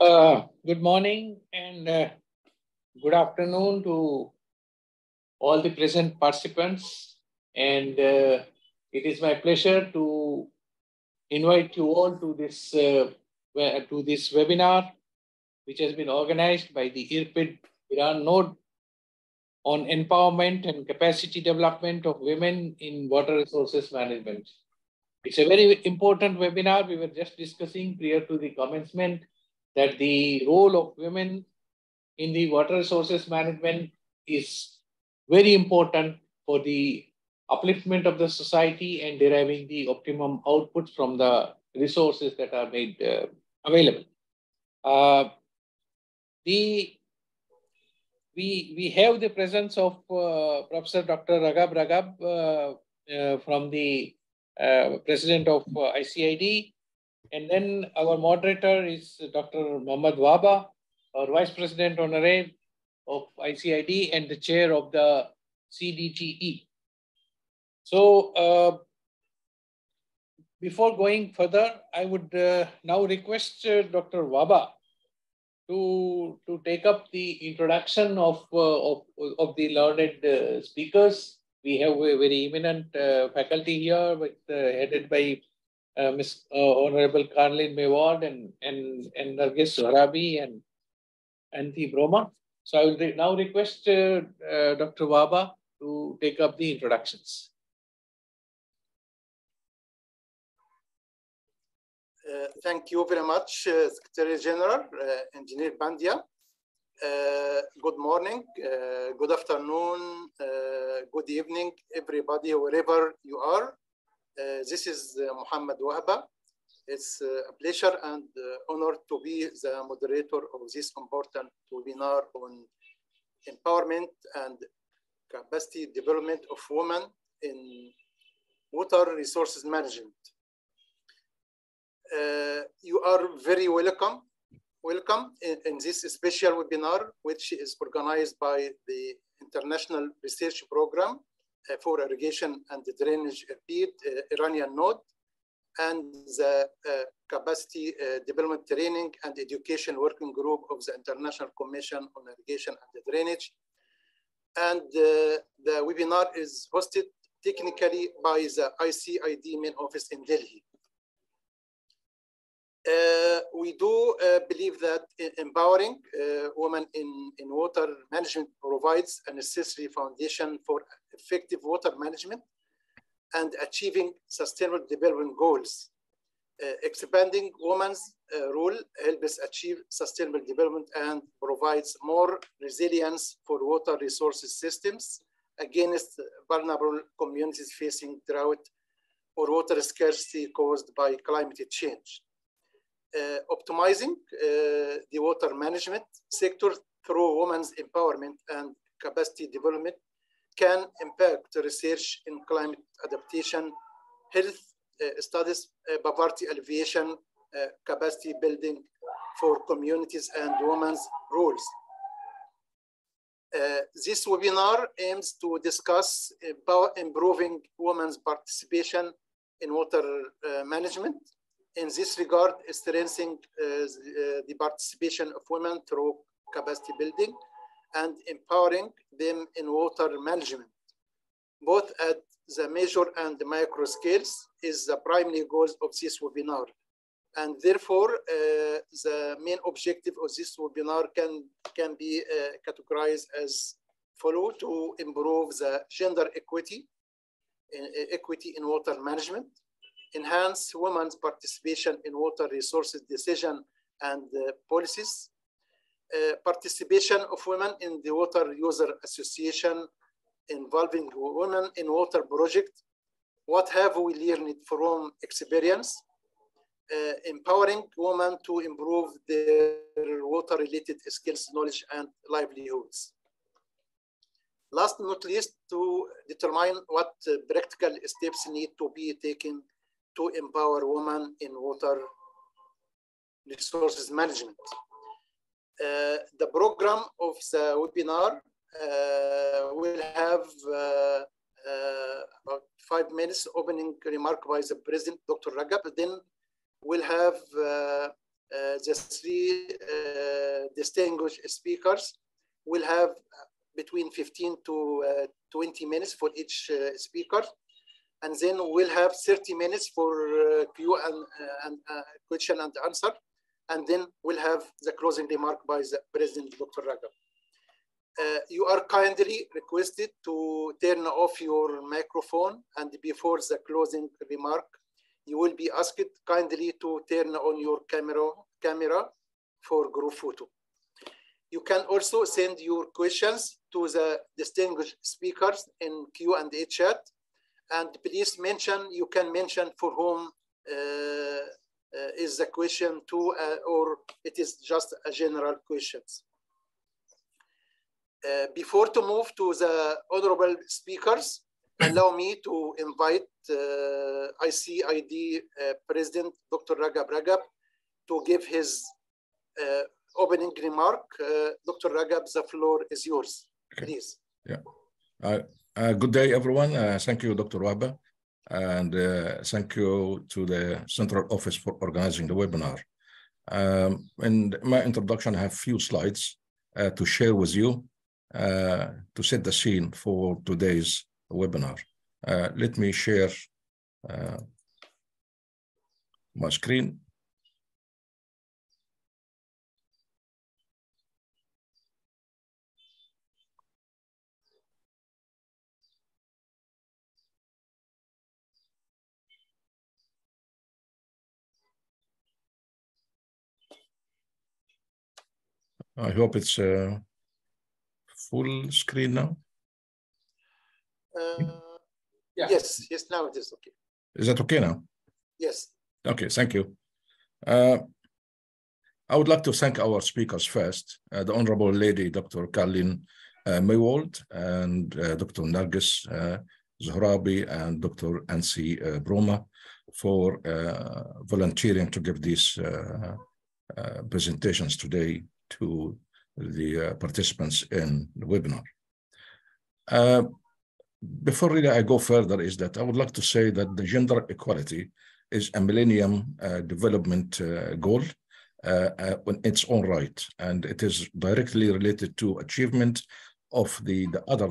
So, good morning and good afternoon to all the present participants. And it is my pleasure to invite you all to this webinar, which has been organized by the IRPID Iran Node on empowerment and capacity development of women in water resources management. It's a very important webinar. We were just discussing prior to the commencement that the role of women in the water resources management is very important for the upliftment of the society and deriving the optimum output from the resources that are made available. We have the presence of Professor Dr. Ragab Ragab from the President of ICID, and then our moderator is Dr. Mohammad Wahba, our Vice President Honorary of ICID and the Chair of the CDTE. So before going further, I would now request Dr. Wahba to take up the introduction of the learned speakers. We have a very eminent faculty here, with, headed by Ms. Honorable Carlin Mayward and Nargis Sohrabi and Anthi Broma. So I will now request Dr. Wahba to take up the introductions. Thank you very much, Secretary General, Engineer Pandya. Good morning, good afternoon, good evening, everybody, wherever you are. This is Mohammad Wahba. It's a pleasure and honor to be the moderator of this important webinar on empowerment and capacity development of women in water resources management. You are very welcome. Welcome in this special webinar, which is organized by the International Research Program for Irrigation and Drainage, Iranian Node, and the Capacity Development Training and Education Working Group of the International Commission on Irrigation and Drainage. And the webinar is hosted technically by the ICID main office in Delhi. We do believe that empowering women in water management provides a necessary foundation for effective water management and achieving sustainable development goals. Expanding women's role helps achieve sustainable development and provides more resilience for water resources systems against vulnerable communities facing drought or water scarcity caused by climate change. Optimizing the water management sector through women's empowerment and capacity development can impact research in climate adaptation, health studies, poverty alleviation, capacity building for communities and women's roles. This webinar aims to discuss about improving women's participation in water management. In this regard, strengthening the participation of women through capacity building and empowering them in water management, both at the major and the micro scales, is the primary goal of this webinar. And therefore, the main objective of this webinar can be categorized as follows: to improve the gender equity in water management, enhance women's participation in water resources decision and policies, participation of women in the Water User Association, involving women in water project. What have we learned from experience? Empowering women to improve their water-related skills, knowledge, and livelihoods. Last but not least, to determine what practical steps need to be taken to empower women in water resources management. The program of the webinar will have about 5 minutes opening remark by the President, Dr. Ragab. Then we'll have the three distinguished speakers will have between 15 to 20 minutes for each speaker. And then we'll have 30 minutes for question and answer. And then we'll have the closing remark by the President, Dr. Ragab. You are kindly requested to turn off your microphone, and before the closing remark, you will be asked kindly to turn on your camera for group photo. You can also send your questions to the distinguished speakers in Q&A chat, and please mention, you can mention for whom is the question to, or it is just a general questions. Before to move to the honorable speakers, allow me to invite ICID President Dr. Ragab Ragab to give his opening remark. Dr. Ragab, the floor is yours, okay. Please. Yeah. Good day, everyone. Thank you, Dr. Wahba, and thank you to the Central Office for organizing the webinar. In my introduction, I have a few slides to share with you. To set the scene for today's webinar. Let me share my screen. I hope it's full screen now? Yeah. Yes, now it is okay. Is that okay now? Yes. Okay, thank you. I would like to thank our speakers first, the Honorable Lady Dr. Carleen Maywald and Dr. Nargis Zohrabi and Dr. Ansi Broma for volunteering to give these presentations today to the participants in the webinar. Before really I go further is that I would like to say that the gender equality is a Millennium Development Goal in its own right, and it is directly related to achievement of the other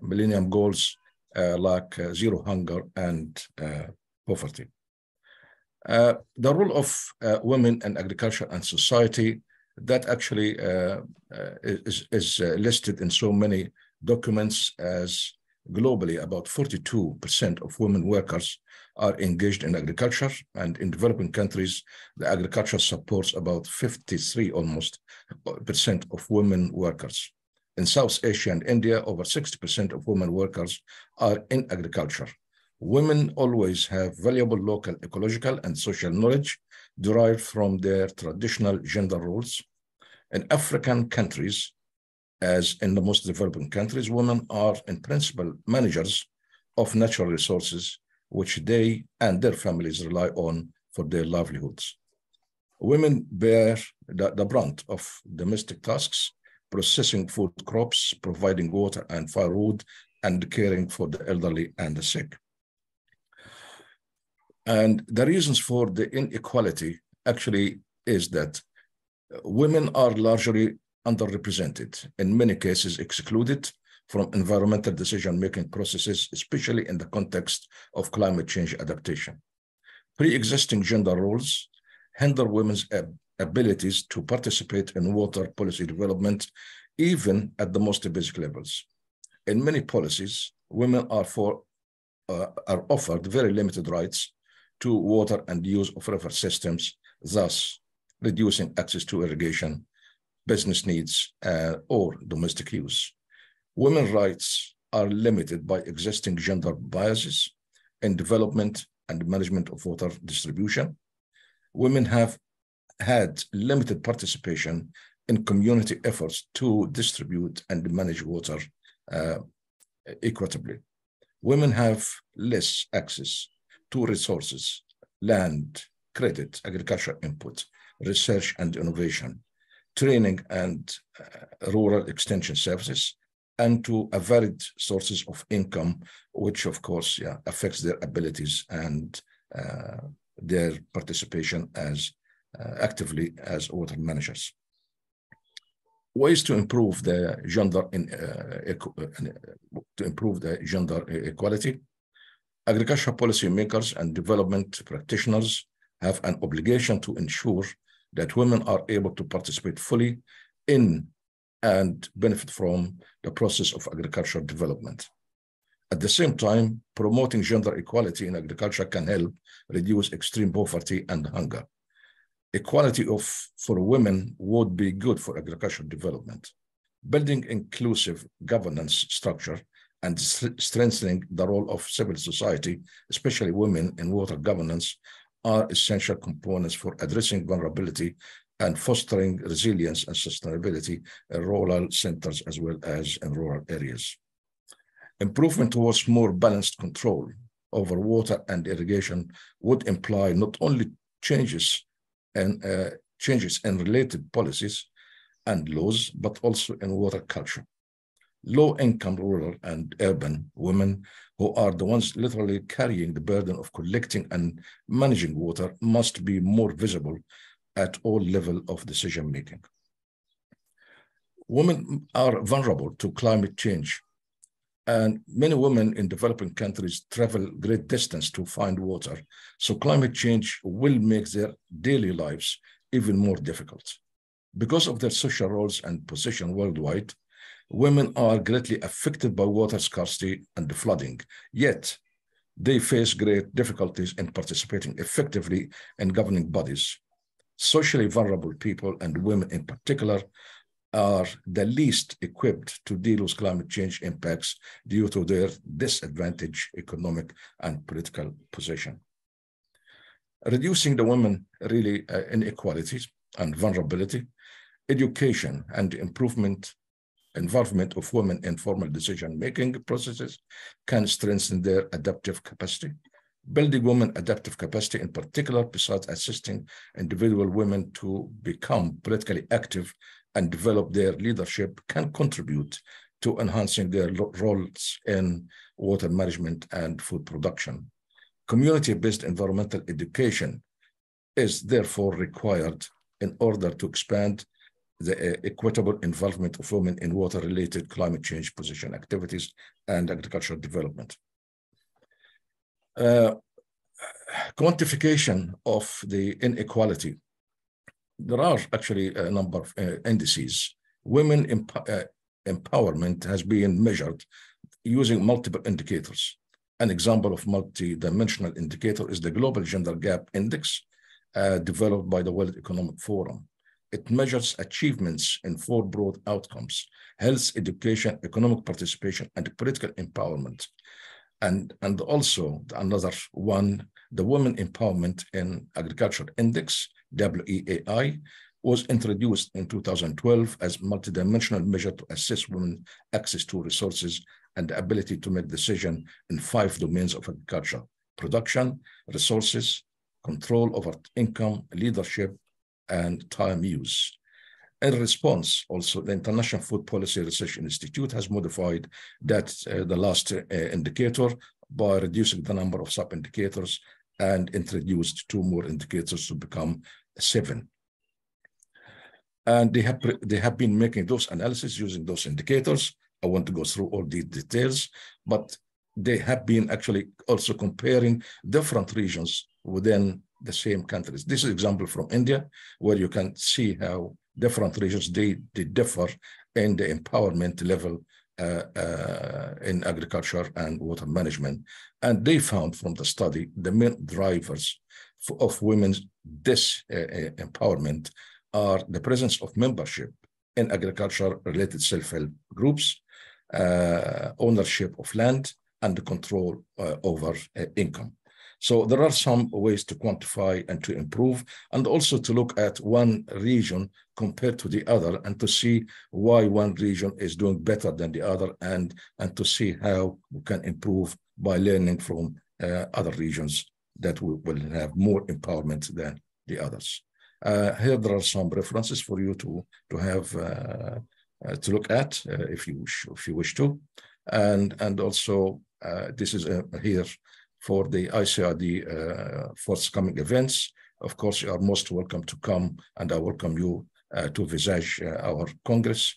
Millennium Goals like zero hunger and poverty. The role of women in agriculture and society that actually is listed in so many documents as globally about 42% of women workers are engaged in agriculture, and in developing countries, the agriculture supports about 53% of women workers. In South Asia and India, over 60% of women workers are in agriculture. Women always have valuable local ecological and social knowledge derived from their traditional gender roles. In African countries, as in the most developing countries, women are in principle managers of natural resources, which they and their families rely on for their livelihoods. Women bear the brunt of domestic tasks, processing food crops, providing water and firewood, and caring for the elderly and the sick. And the reasons for the inequality actually is that women are largely underrepresented, in many cases excluded from environmental decision-making processes, especially in the context of climate change adaptation. Pre-existing gender roles hinder women's abilities to participate in water policy development, even at the most basic levels. In many policies, women are offered very limited rights to water and use of river systems, thus reducing access to irrigation, business needs, or domestic use. Women's rights are limited by existing gender biases in development and management of water distribution. Women have had limited participation in community efforts to distribute and manage water equitably. Women have less access to resources, land, credit, agricultural input, research and innovation, training and rural extension services, and to varied sources of income, which of course affects their abilities and their participation as actively as water managers. Ways to improve the gender equality. Agricultural policy makers and development practitioners have an obligation to ensure that women are able to participate fully in and benefit from the process of agricultural development. At the same time, promoting gender equality in agriculture can help reduce extreme poverty and hunger. Equality for women would be good for agricultural development. Building inclusive governance structure and strengthening the role of civil society, especially women in water governance, are essential components for addressing vulnerability and fostering resilience and sustainability in rural centers as well as in rural areas. Improvement towards more balanced control over water and irrigation would imply not only changes in related policies and laws, but also in water culture. Low-income rural and urban women, who are the ones literally carrying the burden of collecting and managing water, must be more visible at all levels of decision-making. Women are vulnerable to climate change, and many women in developing countries travel great distance to find water, so climate change will make their daily lives even more difficult. Because of their social roles and position worldwide, women are greatly affected by water scarcity and flooding, yet they face great difficulties in participating effectively in governing bodies. Socially vulnerable people, and women in particular, are the least equipped to deal with climate change impacts due to their disadvantaged economic and political position. Reducing the women inequalities and vulnerability, education and involvement of women in formal decision-making processes can strengthen their adaptive capacity. Building women adaptive capacity, in particular, besides assisting individual women to become politically active and develop their leadership, can contribute to enhancing their roles in water management and food production. Community-based environmental education is therefore required in order to expand the equitable involvement of women in water-related climate change position activities and agricultural development. Quantification of the inequality. There are actually a number of indices. Women empowerment has been measured using multiple indicators. An example of multi-dimensional indicator is the Global Gender Gap Index, developed by the World Economic Forum. It measures achievements in four broad outcomes: health, education, economic participation, and political empowerment. And also another one, the Women Empowerment in Agriculture Index, WEAI, was introduced in 2012 as a multidimensional measure to assess women's access to resources and the ability to make decisions in 5 domains of agriculture: production, resources, control over income, leadership, and time use. In response, also, the International Food Policy Research Institute has modified that the last indicator by reducing the number of sub-indicators and introduced 2 more indicators to become 7. And they have been making those analyses using those indicators. I want to go through all the details, but they have been actually also comparing different regions within the same countries. This is an example from India, where you can see how different regions, they differ in the empowerment level in agriculture and water management. And they found from the study the main drivers of women's disempowerment are the presence of membership in agriculture-related self-help groups, ownership of land, and the control over income. So there are some ways to quantify and to improve, and also to look at one region compared to the other and to see why one region is doing better than the other, and to see how we can improve by learning from other regions that will have more empowerment than the others. Here there are some references for you to look at if you wish to, and also this is here for the ICRD forthcoming events. of course, you are most welcome to come, and I welcome you to Visage, our Congress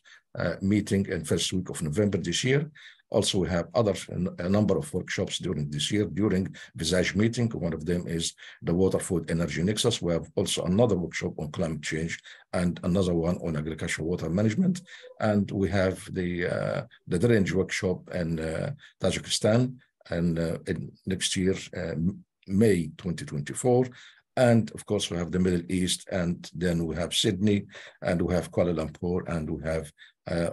meeting in first week of November this year. Also, we have a number of workshops during this year, during Visage meeting. One of them is the Water, Food, Energy Nexus. We have also another workshop on climate change and another one on agricultural water management. And we have the drainage workshop in Tajikistan and in next year, May 2024. And of course, we have the Middle East, and then we have Sydney, and we have Kuala Lumpur, and we have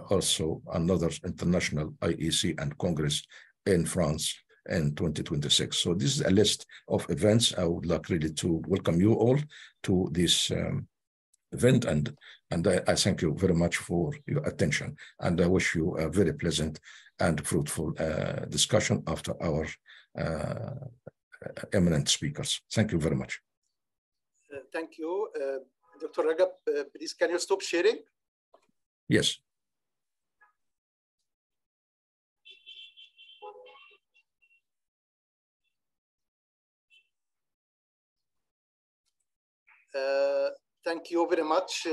also another international IEC and Congress in France in 2026. So this is a list of events. I would like really to welcome you all to this event, and I thank you very much for your attention, and I wish you a very pleasant and fruitful discussion after our eminent speakers. Thank you very much. Thank you. Dr. Ragab, please, can you stop sharing? Yes. Thank you very much,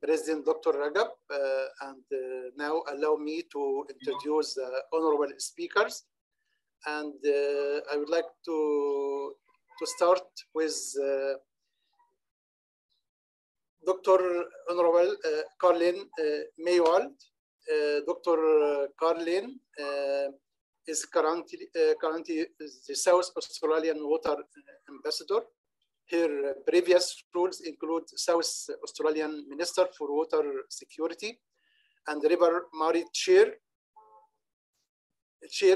President Dr. Ragab. And now allow me to introduce the honorable speakers. And I would like to start with Dr. Honorable Carlin Maywald. Dr. Carlin is currently the South Australian Water Ambassador. Her previous roles include South Australian Minister for Water Security and River Murray Chair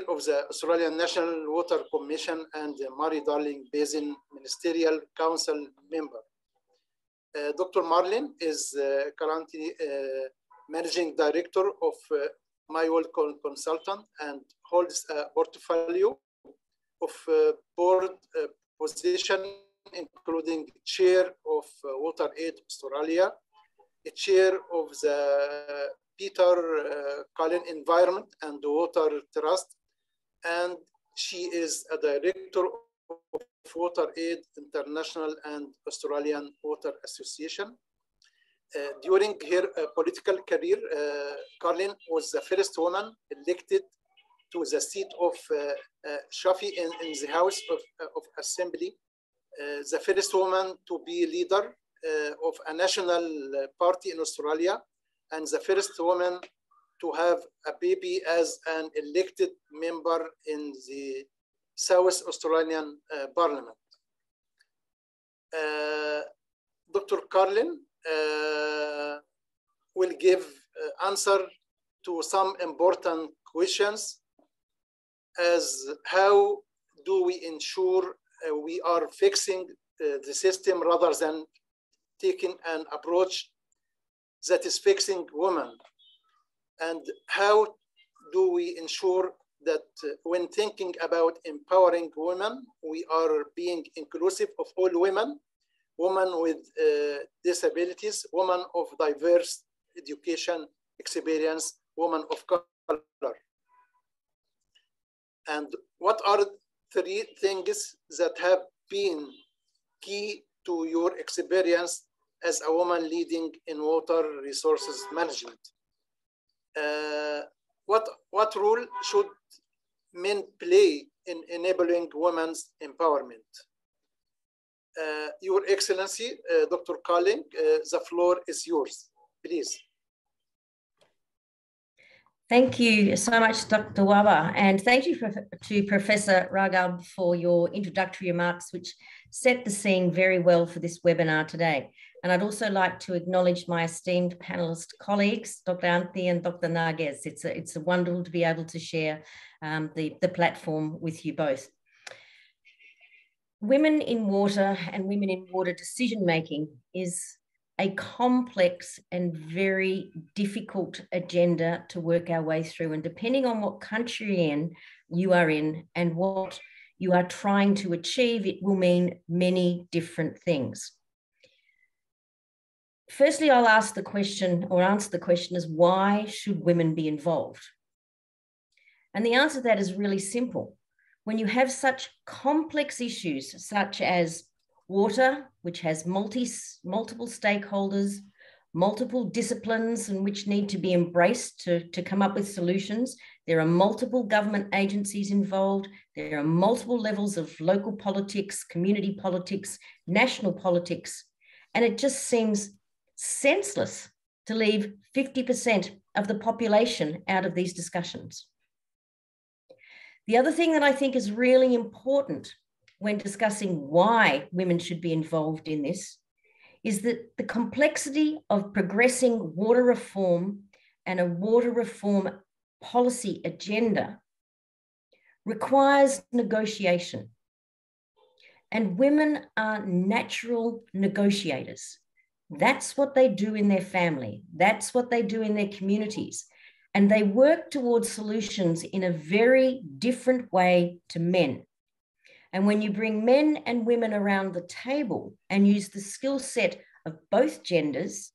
of the Australian National Water Commission and the Murray-Darling Basin Ministerial Council member. Dr. Marlin is currently Managing Director of Maywald Consultant and holds a portfolio of board position, including Chair of WaterAid Australia, a Chair of the Peter Cullen Environment and Water Trust, and she is a Director of WaterAid International and Australian Water Association. During her political career, Carlin was the first woman elected to the seat of Shafi in the House of Assembly, the first woman to be leader of a national party in Australia, and the first woman to have a baby as an elected member in the South Australian Parliament. Dr. Carlin will give answer to some important questions as how do we ensure we are fixing the system rather than taking an approach that is fixing women, and how do we ensure that when thinking about empowering women, we are being inclusive of all women with disabilities, women of diverse education, experience, women of color. And what are three things that have been key to your experience as a woman leading in water resources management? What role should men play in enabling women's empowerment? Your Excellency, Dr. Carlin, the floor is yours, please. Thank you so much, Dr. Wahba, and thank you to Professor Ragab for your introductory remarks, which set the scene very well for this webinar today. And I'd also like to acknowledge my esteemed panelist colleagues, Dr. Anthi and Dr. Narges. It's wonderful to be able to share the platform with you both. Women in water and women in water decision-making is a complex and very difficult agenda to work our way through. And depending on what country you are in and what you are trying to achieve, it will mean many different things. Firstly, I'll ask the question, or answer the question, is why should women be involved? And the answer to that is really simple. When you have such complex issues, such as Water, which has multiple stakeholders, multiple disciplines, and which need to be embraced to come up with solutions. There are multiple government agencies involved. There are multiple levels of local politics, community politics, national politics. And it just seems senseless to leave 50% of the population out of these discussions. The other thing that I think is really important when discussing why women should be involved in this is that the complexity of progressing water reform and a water reform policy agenda requires negotiation. And women are natural negotiators. That's what they do in their family. That's what they do in their communities. And they work towards solutions in a very different way to men. And when you bring men and women around the table and use the skill set of both genders,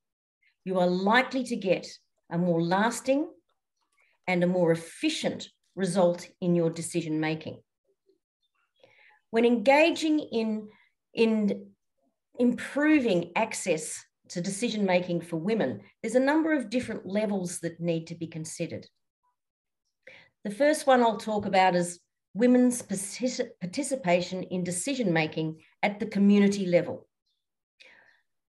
you are likely to get a more lasting and a more efficient result in your decision-making. When engaging in improving access to decision-making for women, there's a number of different levels that need to be considered. The first one I'll talk about is women's participation in decision-making at the community level.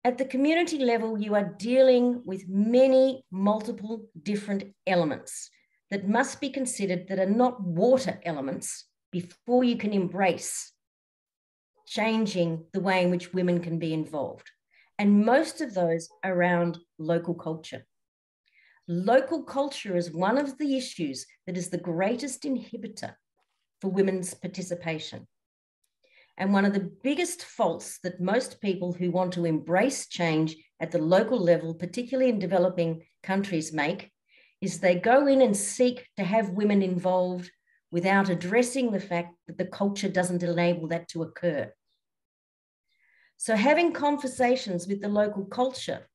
At the community level, you are dealing with many multiple different elements that must be considered that are not water elements before you can embrace changing the way in which women can be involved. And most of those are around local culture. Local culture is one of the issues that is the greatest inhibitor for women's participation. And one of the biggest faults that most people who want to embrace change at the local level, particularly in developing countries, make is they go in and seek to have women involved without addressing the fact that the culture doesn't enable that to occur. So having conversations with the local culture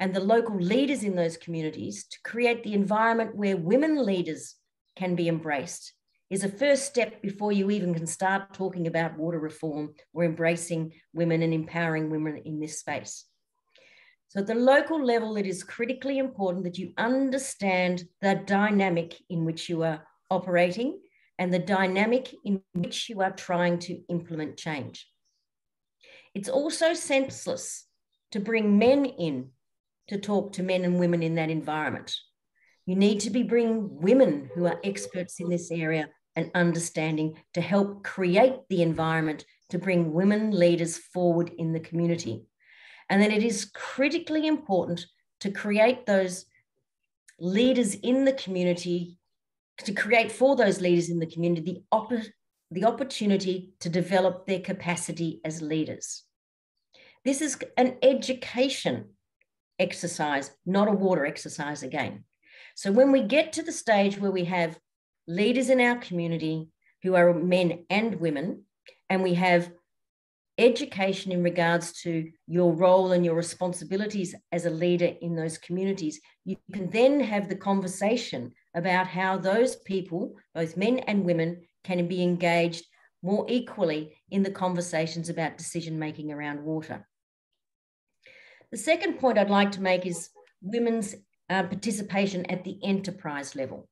and the local leaders in those communities to create the environment where women leaders can be embraced is a first step before you even can start talking about water reform or embracing women and empowering women in this space. So at the local level, it is critically important that you understand the dynamic in which you are operating and the dynamic in which you are trying to implement change. It's also senseless to bring men in to talk to men and women in that environment. You need to be bringing women who are experts in this area and understanding to help create the environment to bring women leaders forward in the community. And then it is critically important to create those leaders in the community, to create for those leaders in the community the opportunity to develop their capacity as leaders. This is an education exercise, not a water exercise again. So when we get to the stage where we have leaders in our community who are men and women, and we have education in regards to your role and your responsibilities as a leader in those communities, you can then have the conversation about how those people, both men and women, can be engaged more equally in the conversations about decision-making around water. The second point I'd like to make is women's participation at the enterprise level.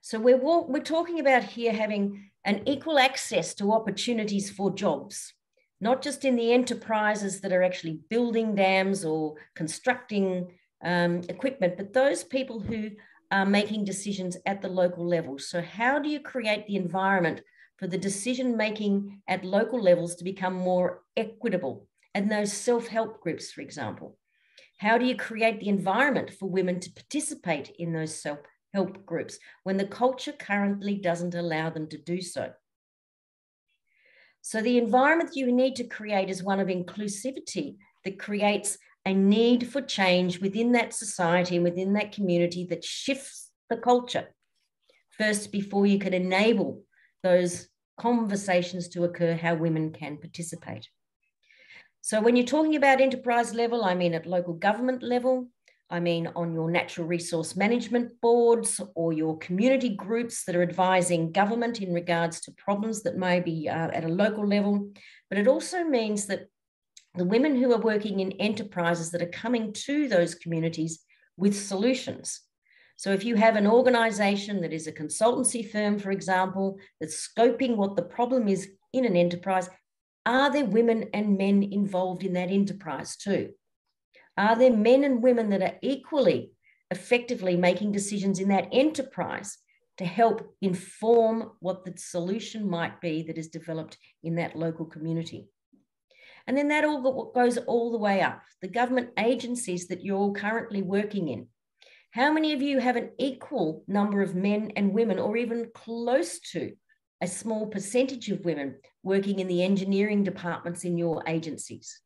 So we're talking about here having an equal access to opportunities for jobs, not just in the enterprises that are actually building dams or constructing equipment, but those people who are making decisions at the local level. So how do you create the environment for the decision-making at local levels to become more equitable? And those self-help groups, for example. How do you create the environment for women to participate in those self-help groups when the culture currently doesn't allow them to do so? So the environment you need to create is one of inclusivity that creates a need for change within that society and within that community that shifts the culture first before you can enable those conversations to occur, how women can participate. So when you're talking about enterprise level, I mean at local government level, I mean on your natural resource management boards or your community groups that are advising government in regards to problems that may be at a local level, But it also means that the women who are working in enterprises that are coming to those communities with solutions. So if you have an organization that is a consultancy firm, for example, that's scoping what the problem is in an enterprise, are there women and men involved in that enterprise too? Are there men and women that are equally effectively making decisions in that enterprise to help inform what the solution might be that is developed in that local community? And then that all goes all the way up. The government agencies that you're all currently working in. How many of you have an equal number of men and women, or even close to a small percentage of women working in the engineering departments in your agencies?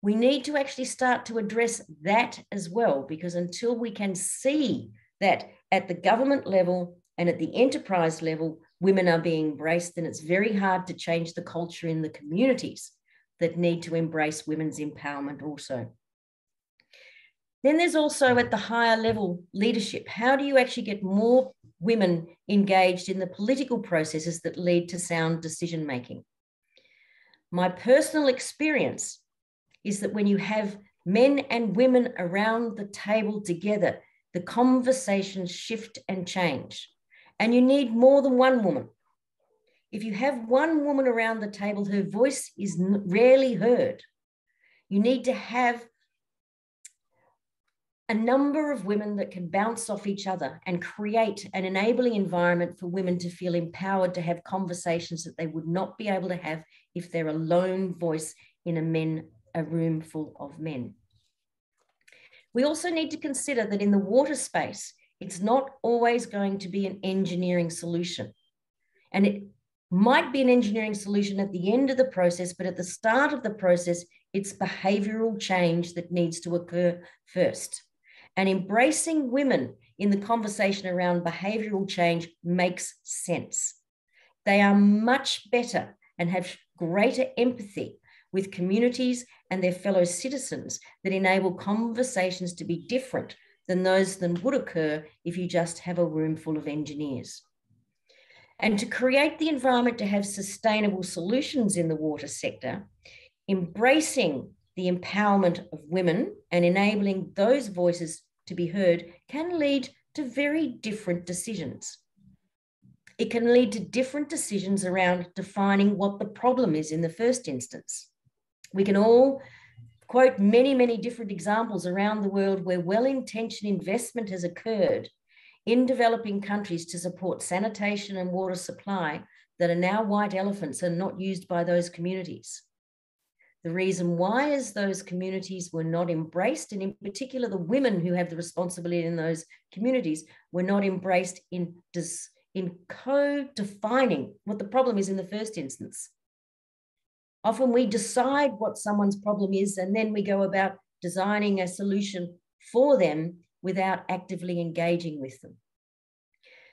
We need to actually start to address that as well, because until we can see that at the government level and at the enterprise level, women are being embraced, then it's very hard to change the culture in the communities that need to embrace women's empowerment also. Then there's also at the higher level leadership. How do you actually get more women engaged in the political processes that lead to sound decision-making? My personal experience is that when you have men and women around the table together, the conversations shift and change. And you need more than one woman. If you have one woman around the table, her voice is rarely heard. You need to have a number of women that can bounce off each other and create an enabling environment for women to feel empowered to have conversations that they would not be able to have if they're a lone voice in a room full of men. We also need to consider that in the water space, it's not always going to be an engineering solution. And it might be an engineering solution at the end of the process, but at the start of the process, it's behavioral change that needs to occur first. And embracing women in the conversation around behavioral change makes sense. They are much better and have greater empathy with communities and their fellow citizens that enable conversations to be different than those that would occur if you just have a room full of engineers. And to create the environment to have sustainable solutions in the water sector, embracing the empowerment of women and enabling those voices to be heard can lead to very different decisions. It can lead to different decisions around defining what the problem is in the first instance. We can all quote many, many different examples around the world where well-intentioned investment has occurred in developing countries to support sanitation and water supply that are now white elephants and not used by those communities. The reason why is those communities were not embraced, and in particular, the women who have the responsibility in those communities were not embraced in co-defining what the problem is in the first instance. Often we decide what someone's problem is and then we go about designing a solution for them without actively engaging with them.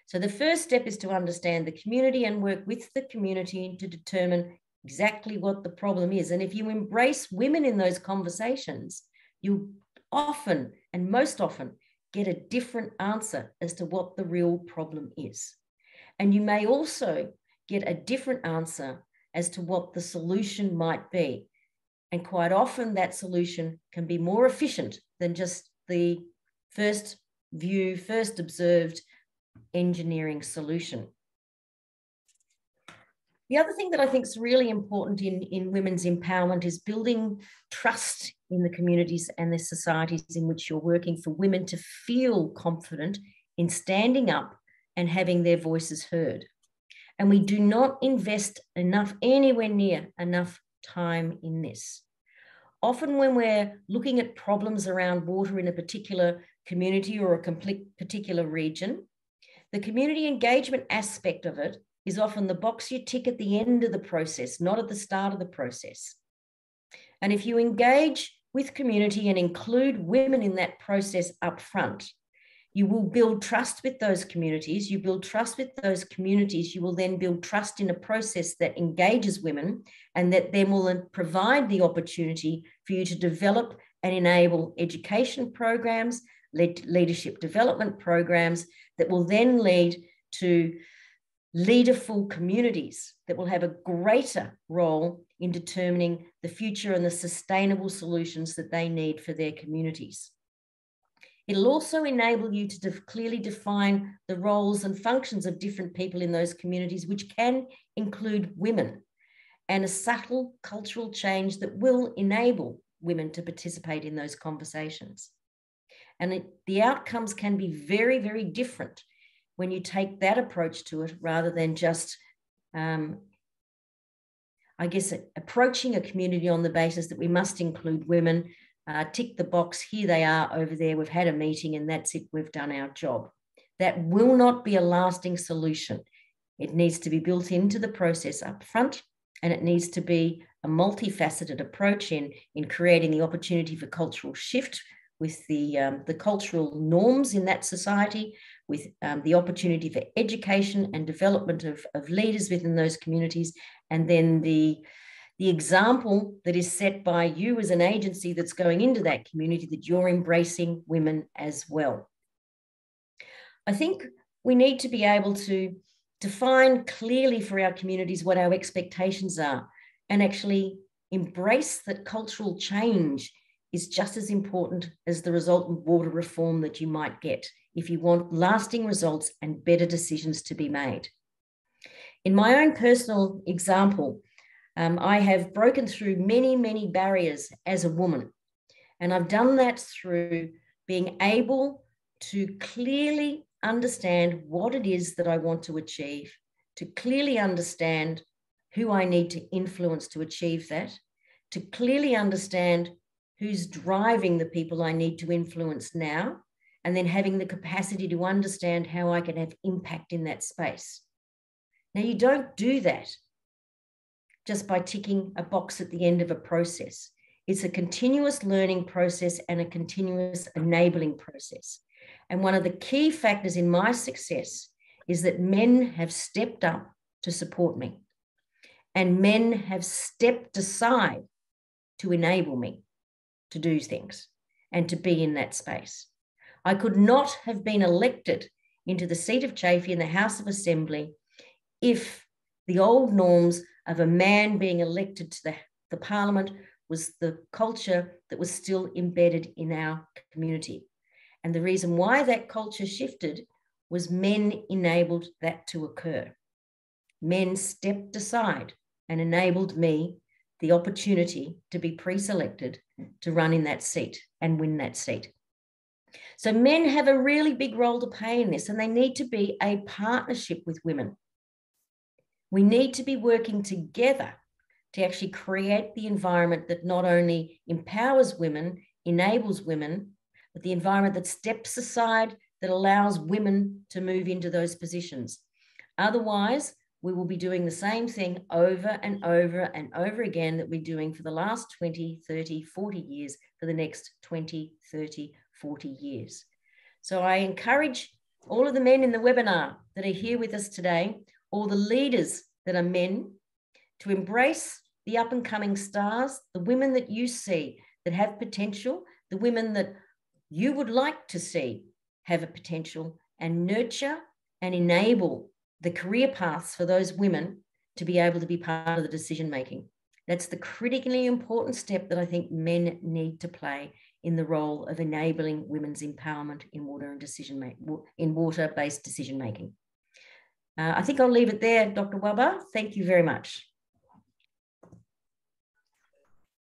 So the first step is to understand the community and work with the community to determine exactly what the problem is. And if you embrace women in those conversations, you often and most often get a different answer as to what the real problem is. And you may also get a different answer as to what the solution might be. And quite often that solution can be more efficient than just the first view, first observed engineering solution. The other thing that I think is really important in women's empowerment is building trust in the communities and the societies in which you're working, for women to feel confident in standing up and having their voices heard. And we do not invest enough, anywhere near enough time in this. Often when we're looking at problems around water in a particular community or a particular region, the community engagement aspect of it is often the box you tick at the end of the process, not at the start of the process. And if you engage with community and include women in that process up front, you will build trust with those communities. You build trust with those communities. You will then build trust in a process that engages women and that then will provide the opportunity for you to develop and enable education programs, leadership development programs that will then lead to leaderful communities that will have a greater role in determining the future and the sustainable solutions that they need for their communities. It'll also enable you to clearly define the roles and functions of different people in those communities, which can include women, and a subtle cultural change that will enable women to participate in those conversations. And the outcomes can be very, very different when you take that approach to it, rather than just, approaching a community on the basis that we must include women, tick the box, here they are over there, we've had a meeting and that's it, we've done our job. That will not be a lasting solution. It needs to be built into the process up front, and it needs to be a multifaceted approach in creating the opportunity for cultural shift with the cultural norms in that society, with the opportunity for education and development of leaders within those communities, and then the example that is set by you as an agency that's going into that community, that you're embracing women as well. I think we need to be able to define clearly for our communities what our expectations are, and actually embrace that cultural change is just as important as the resultant water reform that you might get if you want lasting results and better decisions to be made. In my own personal example, I have broken through many, many barriers as a woman. And I've done that through being able to clearly understand what it is that I want to achieve, to clearly understand who I need to influence to achieve that, to clearly understand who's driving the people I need to influence now, and then having the capacity to understand how I can have impact in that space. Now, you don't do that just by ticking a box at the end of a process. It's a continuous learning process and a continuous enabling process. And one of the key factors in my success is that men have stepped up to support me, and men have stepped aside to enable me to do things and to be in that space. I could not have been elected into the seat of Chafee in the House of Assembly if the old norms of a man being elected to the Parliament was the culture that was still embedded in our community. And the reason why that culture shifted was men enabled that to occur. Men stepped aside and enabled me the opportunity to be pre-selected to run in that seat and win that seat. So men have a really big role to play in this, and they need to be a partnership with women. We need to be working together to actually create the environment that not only empowers women, enables women, but the environment that steps aside, that allows women to move into those positions. Otherwise, we will be doing the same thing over and over and over again that we're doing for the last 20, 30, 40 years, for the next 20, 30, 40 years. So I encourage all of the men in the webinar that are here with us today, all the leaders that are men, to embrace the up and coming stars, the women that you see that have potential, the women that you would like to see have a potential, and nurture and enable the career paths for those women to be able to be part of the decision making. That's the critically important step that I think men need to play in the role of enabling women's empowerment in water and water-based decision making. I think I'll leave it there, Dr. Wabba. Thank you very much.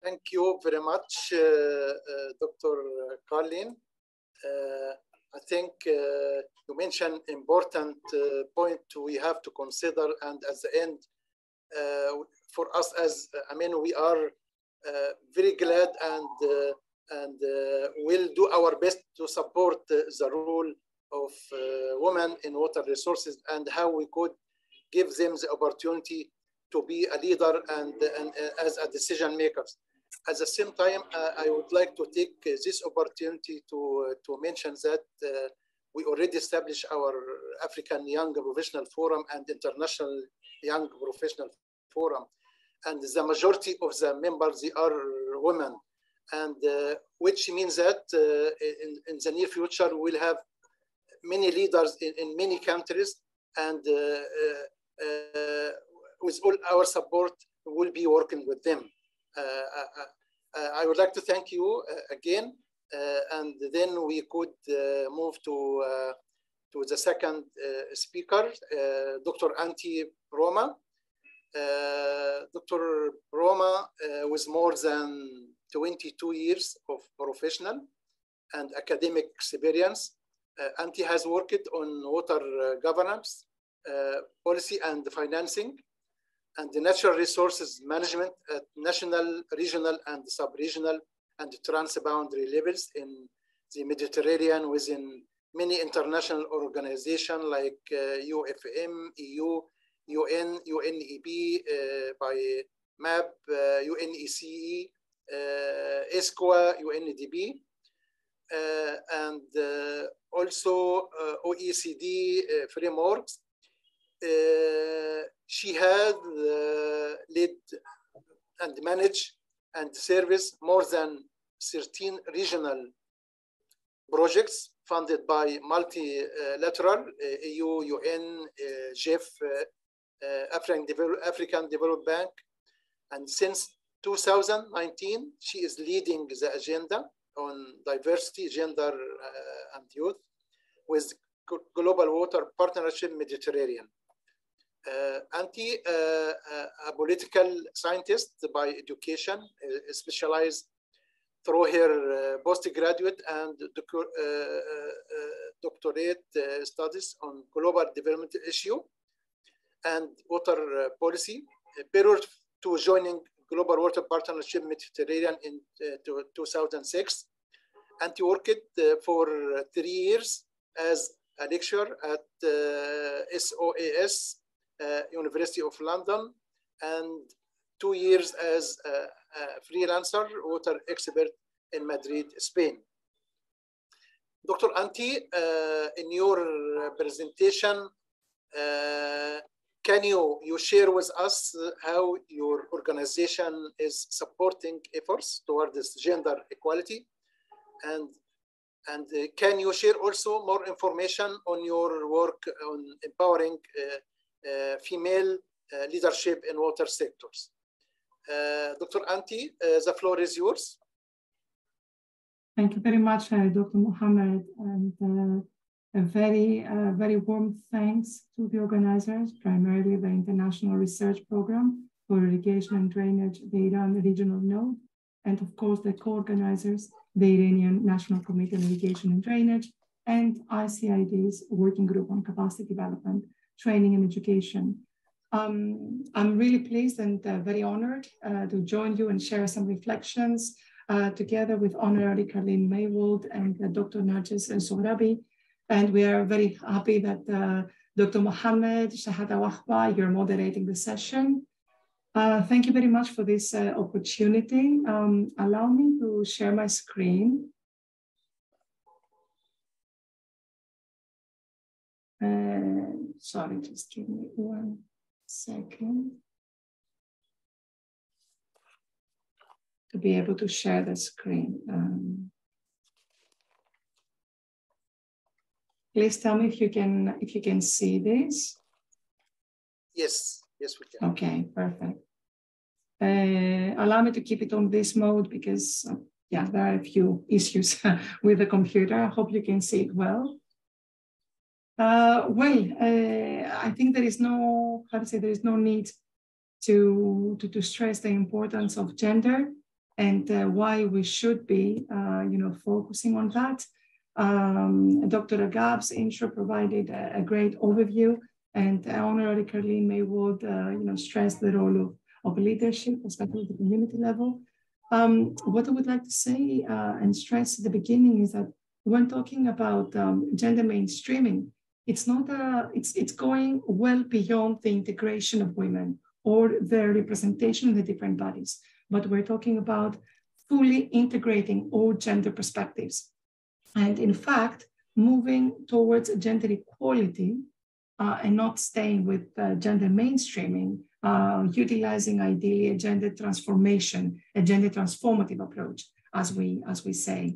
Thank you very much, Dr. Carlin. I think you mentioned important point we have to consider, and at the end, for us as men, we are very glad and will do our best to support the role of women in water resources, and how we could give them the opportunity to be a leader and as a decision makers. At the same time, I would like to take this opportunity to mention that we already established our African Young Professional Forum and International Young Professional Forum, and the majority of the members, they are women, and which means that in the near future we'll have many leaders in many countries, and with all our support, we'll be working with them. I would like to thank you again, and then we could move to the second speaker, Dr. Antti Rooma. Dr. Rooma with more than 22 years of professional and academic experience. Antti has worked on water governance, policy and financing, and the natural resources management at national, regional, and sub-regional and transboundary levels in the Mediterranean within many international organizations like UFM, EU, UN, UNEP, by MAP, UNECE, ESCOA, UNDP, and also OECD frameworks. She had led and managed and serviced more than 13 regional projects funded by multilateral EU, UN, GEF, African Development Bank. And since 2019, she is leading the agenda on diversity, gender, and youth with Global Water Partnership Mediterranean. Antti, a political scientist by education, specialized through her postgraduate and doctorate studies on global development issue and water policy, prior to joining Global Water Partnership Mediterranean in 2006. Antti worked for 3 years as a lecturer at SOAS, University of London, and 2 years as a freelancer water expert in Madrid, Spain. Dr. Antti, in your presentation, can you share with us how your organization is supporting efforts towards gender equality? And can you share also more information on your work on empowering female leadership in water sectors? Dr. Antti, the floor is yours. Thank you very much, Dr. Mohammed, and a very warm thanks to the organizers, primarily the International Research Program for Irrigation and Drainage, the Iran Regional Node, and of course the co-organizers, the Iranian National Committee on Irrigation and Drainage, and ICID's Working Group on Capacity Development, Training and Education. I'm really pleased and very honored to join you and share some reflections together with Honorary Carleen Maywald and Dr. Narges Sohrabi. And we are very happy that Dr. Mohammed, Shahada Wahba, you're moderating the session. Thank you very much for this opportunity. Allow me to share my screen. Sorry, just give me 1 second to be able to share the screen. Please tell me if you can see this. Yes, yes we can. Okay, perfect. Allow me to keep it on this mode because yeah, there are a few issues with the computer. I hope you can see it well. I think there is no, how to say, there is no need to stress the importance of gender and why we should be, focusing on that. Dr. Agab's intro provided a great overview, and Honorary Carleen Maywald, stressed the role of leadership, especially at the community level. What I would like to say and stress at the beginning is that when talking about gender mainstreaming, it's not it's going well beyond the integration of women or their representation in the different bodies, but we're talking about fully integrating all gender perspectives. And in fact, moving towards gender equality and not staying with gender mainstreaming, utilizing ideally a gender transformation, a gender transformative approach, as we say.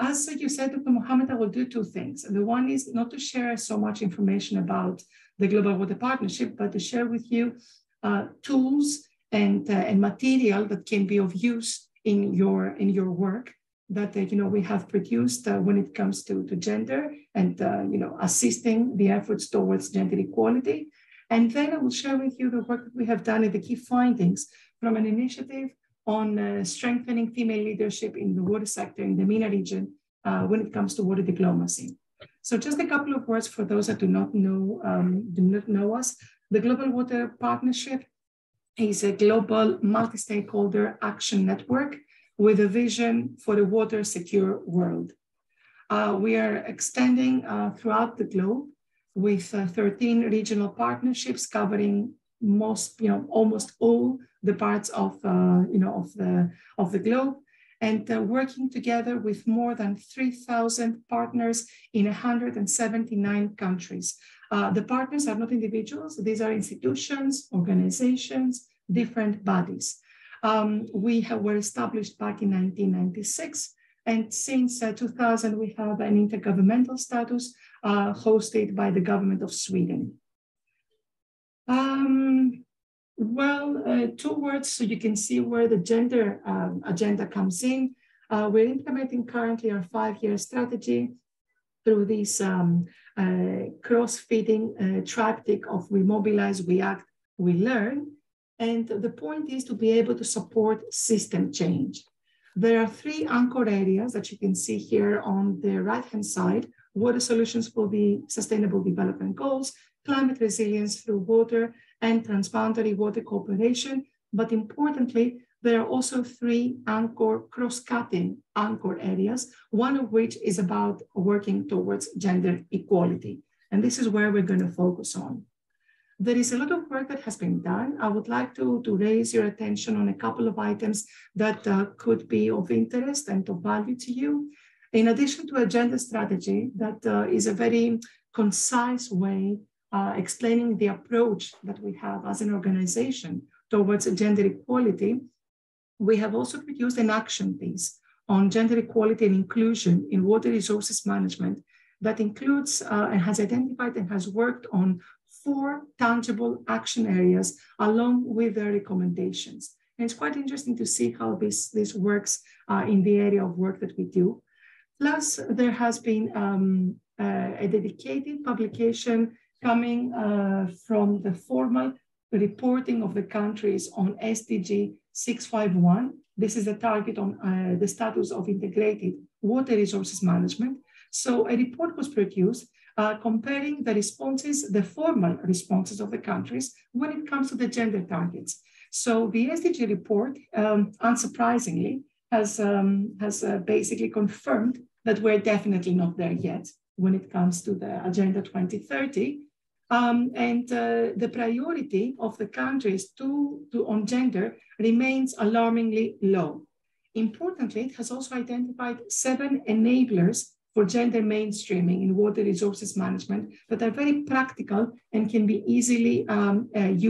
as you said, Dr. Mohammed, I will do two things. The one is not to share so much information about the Global Water Partnership, but to share with you tools and material that can be of use in your work that we have produced when it comes to gender and assisting the efforts towards gender equality. And then I will share with you the work that we have done and the key findings from an initiative on strengthening female leadership in the water sector in the MENA region when it comes to water diplomacy. So just a couple of words for those that do not know us. The Global Water Partnership is a global multi-stakeholder action network with a vision for a water-secure world. We are extending throughout the globe with 13 regional partnerships covering almost all the parts of the globe, and working together with more than 3,000 partners in 179 countries. The partners are not individuals; these are institutions, organizations, different bodies. We were established back in 1996, and since 2000 we have an intergovernmental status hosted by the government of Sweden. Two words so you can see where the gender agenda comes in. We're implementing currently our 5-year strategy through this cross-fitting triptych of we mobilize, we act, we learn. And the point is to be able to support system change. There are 3 anchor areas that you can see here on the right-hand side: water solutions for the Sustainable Development Goals, climate resilience through water, and transboundary water cooperation. But importantly, there are also 3 anchor, cross-cutting anchor areas, one of which is about working towards gender equality. And this is where we're going to focus on. There is a lot of work that has been done. I would like to raise your attention on a couple of items that could be of interest and of value to you. In addition to a gender strategy that is a very concise way explaining the approach that we have as an organization towards gender equality, we have also produced an action piece on gender equality and inclusion in water resources management that includes and has identified and has worked on 4 tangible action areas along with their recommendations. And it's quite interesting to see how this works in the area of work that we do. Plus, there has been a dedicated publication coming from the formal reporting of the countries on SDG 651. This is a target on the status of integrated water resources management. So a report was produced comparing the formal responses of the countries when it comes to the gender targets. So the SDG report, unsurprisingly, has basically confirmed that we're definitely not there yet when it comes to the Agenda 2030. The priority of the countries on gender remains alarmingly low. Importantly, it has also identified 7 enablers for gender mainstreaming in water resources management that are very practical and can be easily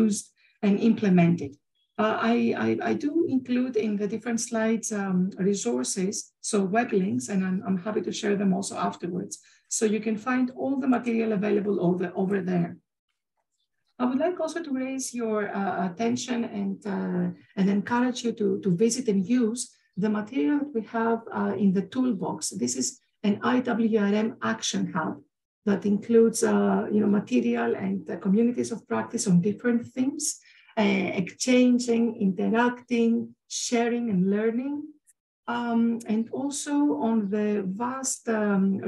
used and implemented. I do include in the different slides resources, so web links, and I'm happy to share them also afterwards. So you can find all the material available over there. I would like also to raise your attention and encourage you to visit and use the material that we have in the toolbox. This is an IWRM action hub that includes material and communities of practice on different themes. Exchanging, interacting, sharing, and learning, and also on the vast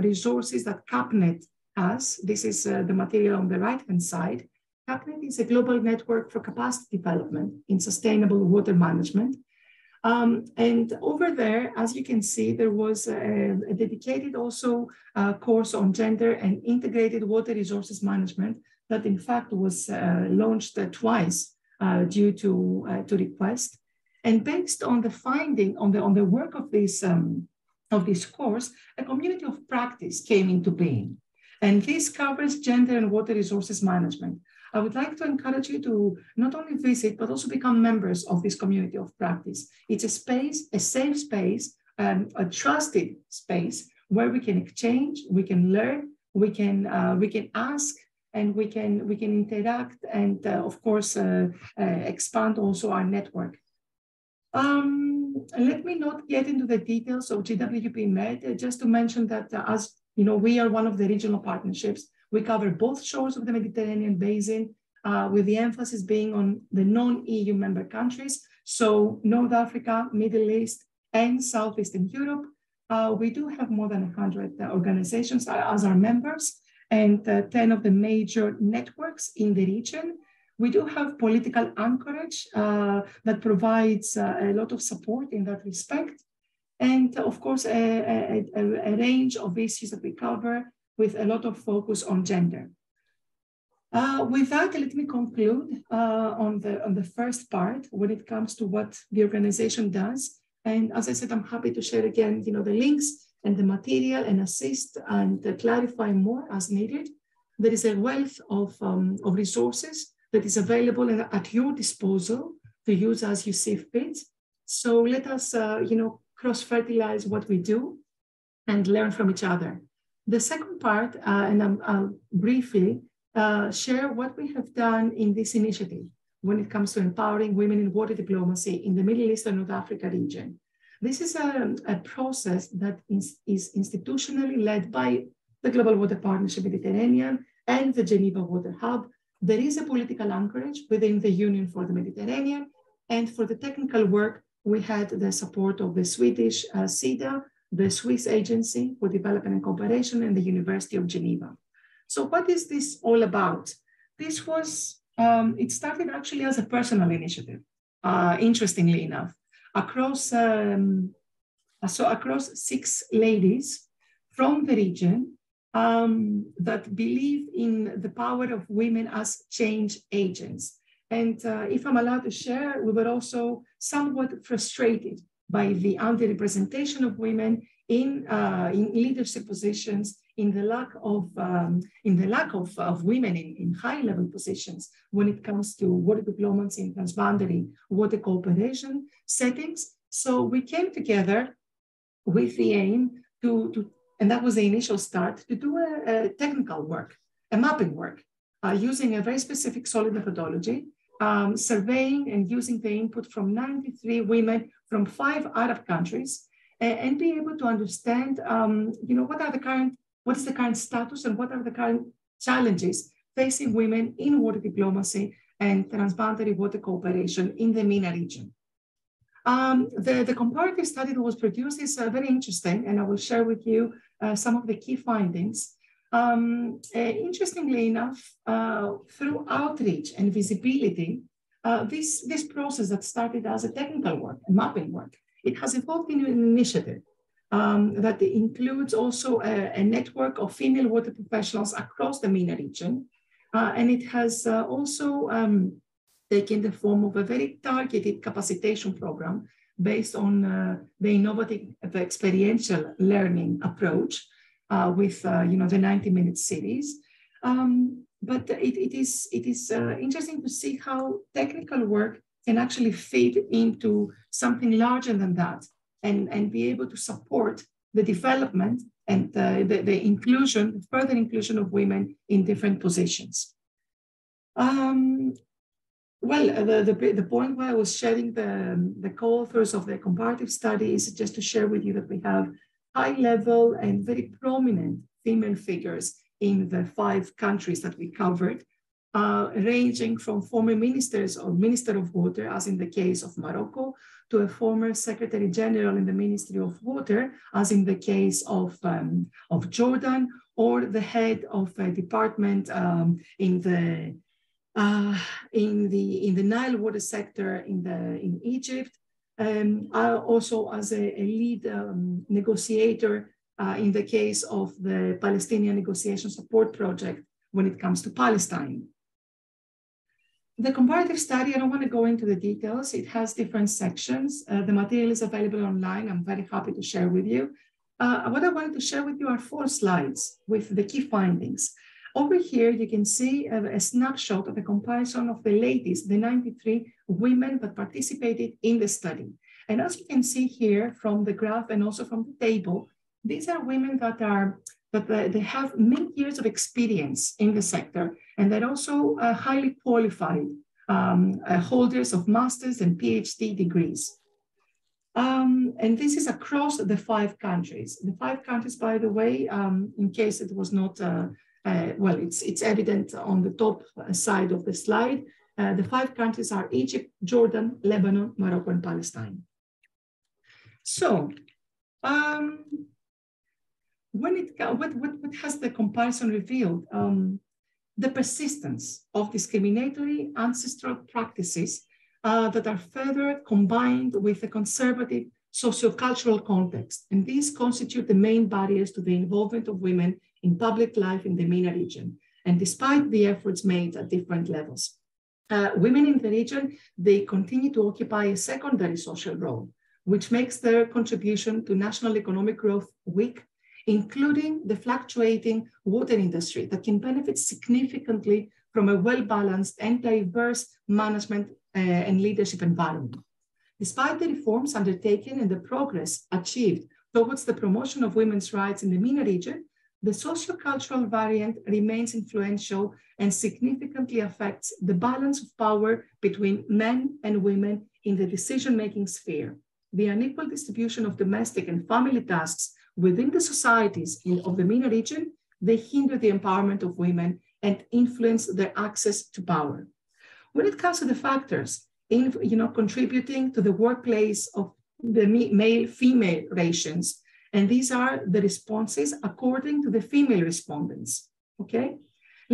resources that CAPNET has. This is the material on the right-hand side. CAPNET is a global network for capacity development in sustainable water management. And over there, as you can see, there was a dedicated also course on gender and integrated water resources management that in fact was launched twice. Due to request, and based on the finding on the work of this course, a community of practice came into being, and this covers gender and water resources management. I would like to encourage you to not only visit but also become members of this community of practice. It's a safe space a trusted space where we can exchange, we can learn, we can ask, and we can interact, and of course expand also our network. Let me not get into the details of GWP Med, just to mention that as you know, we are one of the regional partnerships. We cover both shores of the Mediterranean basin, with the emphasis being on the non-EU member countries, so North Africa, Middle East, and Southeastern Europe. We do have more than 100 organizations as our members, and 10 of the major networks in the region. We do have political anchorage that provides a lot of support in that respect. And of course, a range of issues that we cover with a lot of focus on gender. With that, let me conclude on the first part when it comes to what the organization does. And as I said, I'm happy to share again, you know, the links and the material and assist and clarify more as needed. There is a wealth of resources that is available and at your disposal to use as you see fit. So let us, you know, cross-fertilize what we do and learn from each other. The second part, and I'll briefly share what we have done in this initiative when it comes to empowering women in water diplomacy in the Middle East and North Africa region. This is a process that is institutionally led by the Global Water Partnership Mediterranean and the Geneva Water Hub. There is a political anchorage within the Union for the Mediterranean, and for the technical work, we had the support of the Swedish SIDA, the Swiss Agency for Development and Cooperation, and the University of Geneva. So what is this all about? This was, it started actually as a personal initiative, interestingly enough, across 6 ladies from the region that believe in the power of women as change agents. And if I'm allowed to share, we were also somewhat frustrated by the under-representation of women in leadership positions, in the lack of women in high-level positions when it comes to water diplomacy and transboundary water cooperation settings. So we came together with the aim to and that was the initial start, to do a technical work, a mapping work, using a very specific solid methodology, surveying and using the input from 93 women from 5 Arab countries, and be able to understand, you know, what is the current status and what are the current challenges facing women in water diplomacy and transboundary water cooperation in the MENA region. The comparative study that was produced is very interesting, and I will share with you some of the key findings. Interestingly enough, through outreach and visibility, this process that started as a technical work, a mapping work, it has evolved into an initiative that includes also a network of female water professionals across the MENA region. And it has also taken the form of a very targeted capacitation program based on the innovative experiential learning approach with you know, the 90-minute series. But it is interesting to see how technical work can actually feed into something larger than that, and be able to support the development and the inclusion, the further inclusion of women in different positions. Well, the point where I was sharing the co-authors of the comparative study is just to share with you that we have high-level and very prominent female figures in the 5 countries that we covered, ranging from former ministers or Minister of Water, as in the case of Morocco, to a former Secretary General in the Ministry of Water, as in the case of Jordan, or the head of a department in the Nile water sector in Egypt, also as a lead negotiator in the case of the Palestinian Negotiation Support Project when it comes to Palestine. The comparative study, I don't want to go into the details. It has different sections. The material is available online. I'm very happy to share with you. What I wanted to share with you are 4 slides with the key findings. Over here, you can see a snapshot of a comparison of the ladies, the 93 women that participated in the study. And as you can see here from the graph and also from the table, these are women that they have many years of experience in the sector, and they're also highly qualified holders of master's and PhD degrees. And this is across the 5 countries. The 5 countries, by the way, in case it was not, well, it's evident on the top side of the slide. The 5 countries are Egypt, Jordan, Lebanon, Morocco, and Palestine. So, what has the comparison revealed? The persistence of discriminatory ancestral practices that are further combined with a conservative sociocultural context. And these constitute the main barriers to the involvement of women in public life in the MENA region. And despite the efforts made at different levels, women in the region, they continue to occupy a secondary social role, which makes their contribution to national economic growth weak, including the fluctuating water industry that can benefit significantly from a well-balanced and diverse management and leadership environment. Despite the reforms undertaken and the progress achieved towards the promotion of women's rights in the MENA region, the sociocultural variant remains influential and significantly affects the balance of power between men and women in the decision-making sphere. The unequal distribution of domestic and family tasks within the societies of the MENA region, they hinder the empowerment of women and influence their access to power. When it comes to the factors in, contributing to the workplace of the male-female relations, and these are the responses according to the female respondents, okay?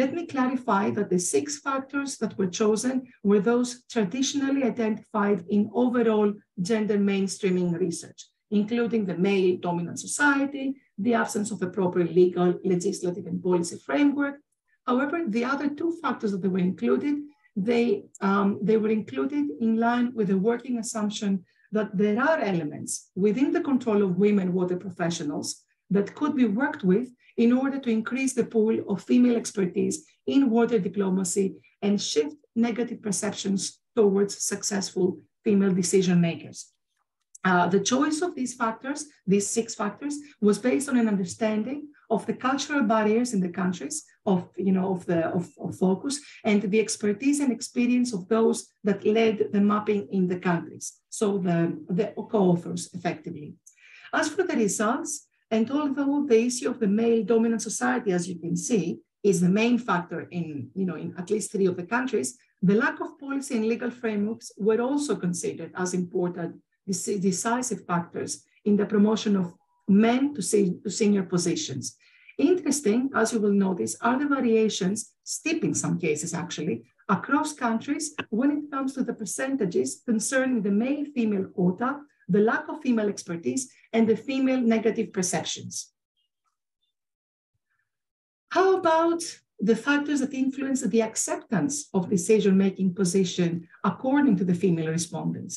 Let me clarify that the 6 factors that were chosen were those traditionally identified in overall gender mainstreaming research, including the male-dominant society, the absence of a proper legal, legislative, and policy framework. However, the other 2 factors that were included, they were included in line with the working assumption that there are elements within the control of women water professionals that could be worked with in order to increase the pool of female expertise in water diplomacy and shift negative perceptions towards successful female decision makers. The choice of these factors, these 6 factors, was based on an understanding of the cultural barriers in the countries of focus and the expertise and experience of those that led the mapping in the countries. So the co-authors effectively. As for the results, and although the issue of the male-dominant society, as you can see, is the main factor in, in at least 3 of the countries, the lack of policy and legal frameworks were also considered as important decisive factors in the promotion of men to senior positions. Interesting, as you will notice, are the variations, steep in some cases actually, across countries when it comes to the percentages concerning the male-female quota, the lack of female expertise, and the female negative perceptions. How about the factors that influence the acceptance of decision-making position according to the female respondents?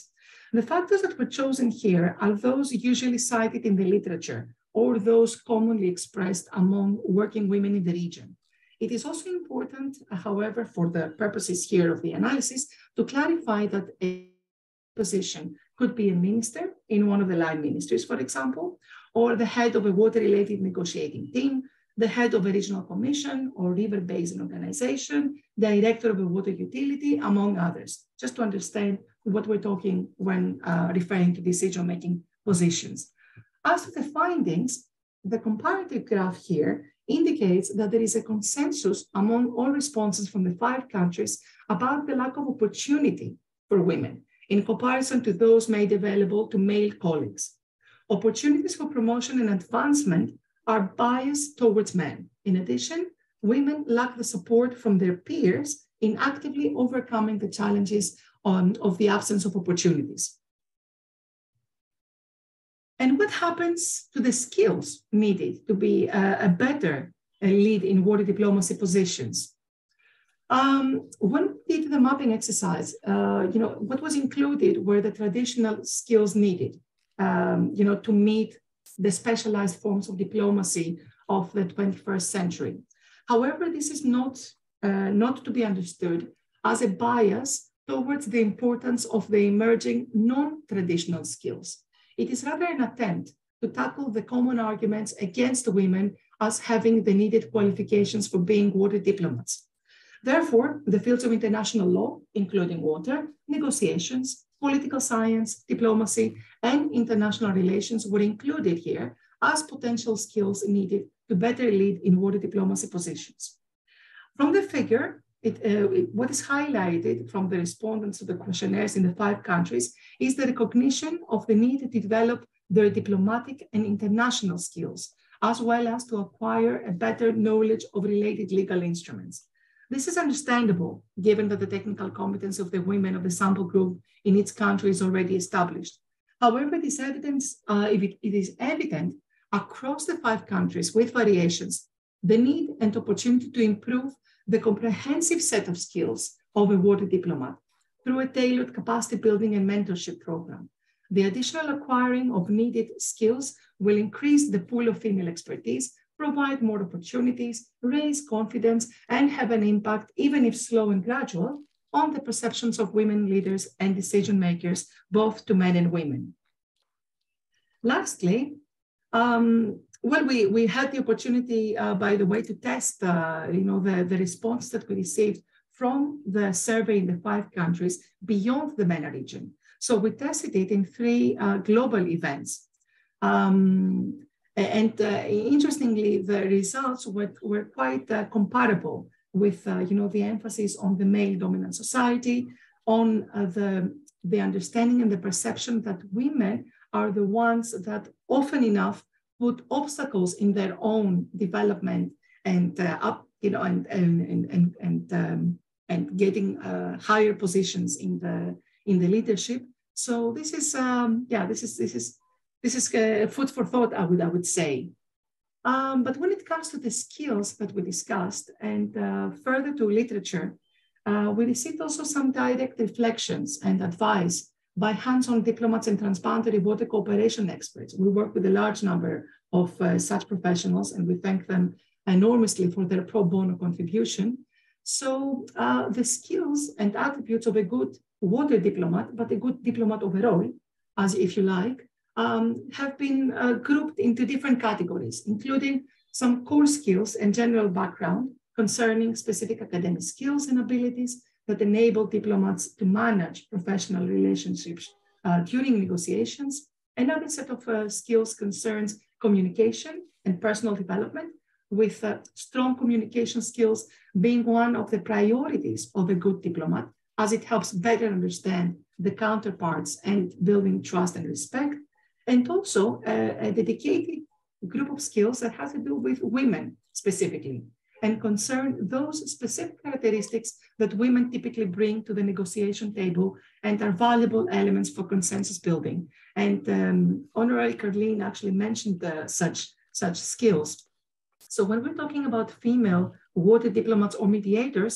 The factors that were chosen here are those usually cited in the literature or those commonly expressed among working women in the region. It is also important, however, for the purposes here of the analysis, to clarify that a position could be a minister in one of the line ministries, for example, or the head of a water-related negotiating team, the head of a regional commission or river basin organization, director of a water utility, among others, just to understand what we're talking when referring to decision-making positions. As to the findings, the comparative graph here indicates that there is a consensus among all responses from the 5 countries about the lack of opportunity for women in comparison to those made available to male colleagues. Opportunities for promotion and advancement are biased towards men. In addition, women lack the support from their peers in actively overcoming the challenges of the absence of opportunities. And what happens to the skills needed to be a better lead in water diplomacy positions? When we did the mapping exercise, what was included were the traditional skills needed, to meet the specialized forms of diplomacy of the 21st century. However, this is not to be understood as a bias towards the importance of the emerging non-traditional skills. It is rather an attempt to tackle the common arguments against women as having the needed qualifications for being water diplomats. Therefore, the fields of international law, including water, negotiations, political science, diplomacy, and international relations were included here as potential skills needed to better lead in water diplomacy positions. From the figure, what is highlighted from the respondents to the questionnaires in the 5 countries is the recognition of the need to develop their diplomatic and international skills, as well as to acquire a better knowledge of related legal instruments. This is understandable, given that the technical competence of the women of the sample group in each country is already established. However, this evidence, it is evident across the 5 countries with variations, the need and opportunity to improve the comprehensive set of skills of a water diplomat through a tailored capacity building and mentorship program. The additional acquiring of needed skills will increase the pool of female expertise, provide more opportunities, raise confidence, and have an impact, even if slow and gradual, on the perceptions of women leaders and decision makers, both to men and women. Lastly, well, we had the opportunity, by the way, to test the response that we received from the survey in the 5 countries beyond the MENA region. So we tested it in 3 global events. Interestingly, the results were quite comparable with the emphasis on the male-dominant society, on the understanding and the perception that women are the ones that often enough put obstacles in their own development and getting higher positions in the leadership. So this is this is food for thought, I would say. But when it comes to the skills that we discussed and further to literature, we received also some direct reflections and advice by hands-on diplomats and transboundary water cooperation experts. We work with a large number of such professionals, and we thank them enormously for their pro bono contribution. So the skills and attributes of a good water diplomat, but a good diplomat overall, as if you like, have been grouped into different categories, including some core skills and general background concerning specific academic skills and abilities that enable diplomats to manage professional relationships during negotiations. Another set of skills concerns communication and personal development, with strong communication skills being one of the priorities of a good diplomat, as it helps better understand the counterparts and building trust and respect. And also a dedicated group of skills that has to do with women specifically, and concern those specific characteristics that women typically bring to the negotiation table and are valuable elements for consensus building. And Honorary Carleen actually mentioned such skills. So when we're talking about female water diplomats or mediators,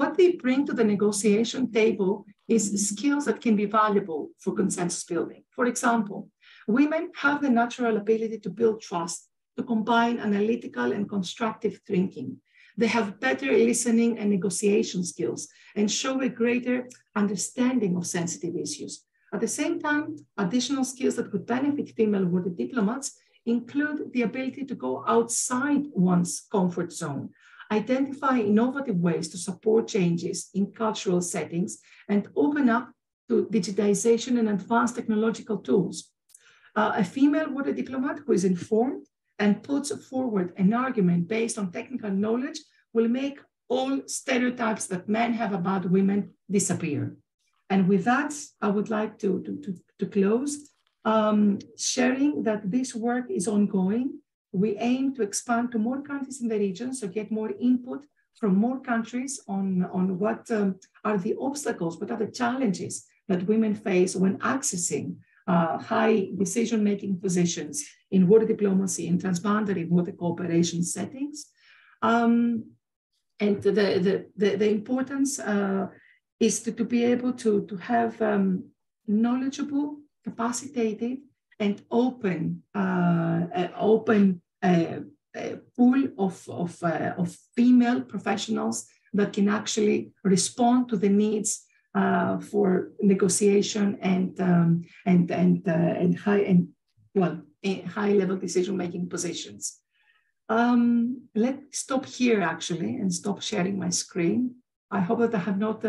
what they bring to the negotiation table is skills that can be valuable for consensus building. For example, women have the natural ability to build trust, to combine analytical and constructive thinking. They have better listening and negotiation skills and show a greater understanding of sensitive issues. At the same time, additional skills that could benefit female water diplomats include the ability to go outside one's comfort zone, identify innovative ways to support changes in cultural settings, and open up to digitization and advanced technological tools. A female water diplomat who is informed and puts forward an argument based on technical knowledge will make all stereotypes that men have about women disappear. And with that, I would like to close, sharing that this work is ongoing. We aim to expand to more countries in the region, so get more input from more countries on what are the obstacles, what are the challenges that women face when accessing high decision-making positions in water diplomacy, in transboundary water cooperation settings. And the importance is to be able to have knowledgeable, capacitated, and open pool of female professionals that can actually respond to the needs for negotiation and high level decision making positions. Let's stop here actually and stop sharing my screen. I hope that I have not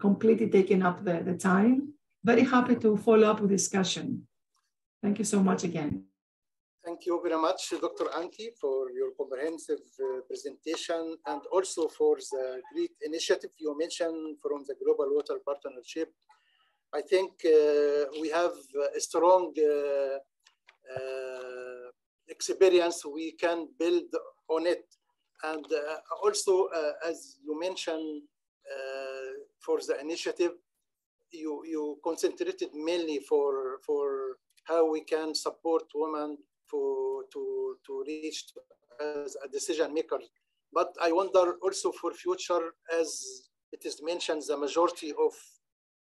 completely taken up the time. Very happy to follow up with discussion. Thank you so much again. Thank you very much, Dr. Anki, for your comprehensive presentation and also for the great initiative you mentioned from the Global Water Partnership. I think we have a strong experience. We can build on it. And also, as you mentioned, for the initiative, you concentrated mainly for how we can support women to reach as a decision maker. But I wonder also for future, as it is mentioned, the majority of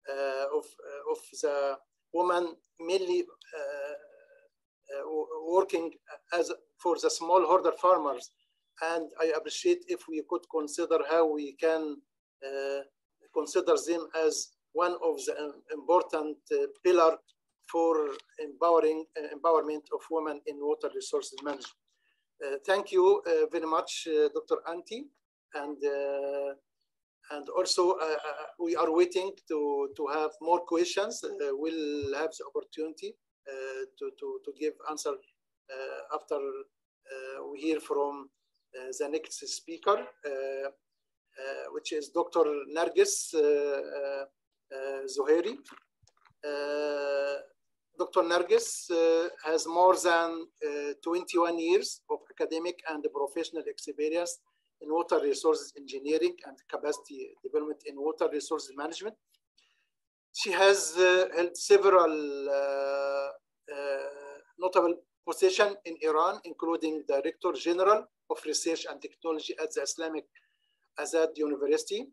the women mainly working as for the smallholder farmers. And I appreciate if we could consider how we can consider them as one of the important pillar for empowerment of women in water resources management. Thank you very much, Dr. Anki, and also we are waiting to have more questions. We'll have the opportunity to give answer after we hear from the next speaker, which is Dr. Nargis Zuhairi. Dr. Nargis has more than 21 years of academic and professional experience in water resources engineering and capacity development in water resources management. She has held several notable positions in Iran, including Director General of Research and Technology at the Islamic Azad University,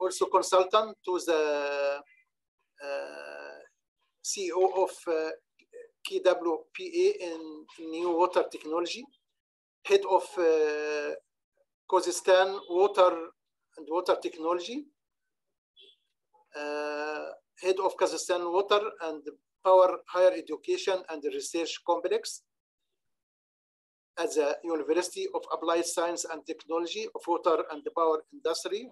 also consultant to the CEO of KWPA in New Water Technology, head of Khuzestan Water and Water Technology, head of Khuzestan Water and Power Higher Education and Research Complex at the University of Applied Science and Technology of Water and the Power Industry.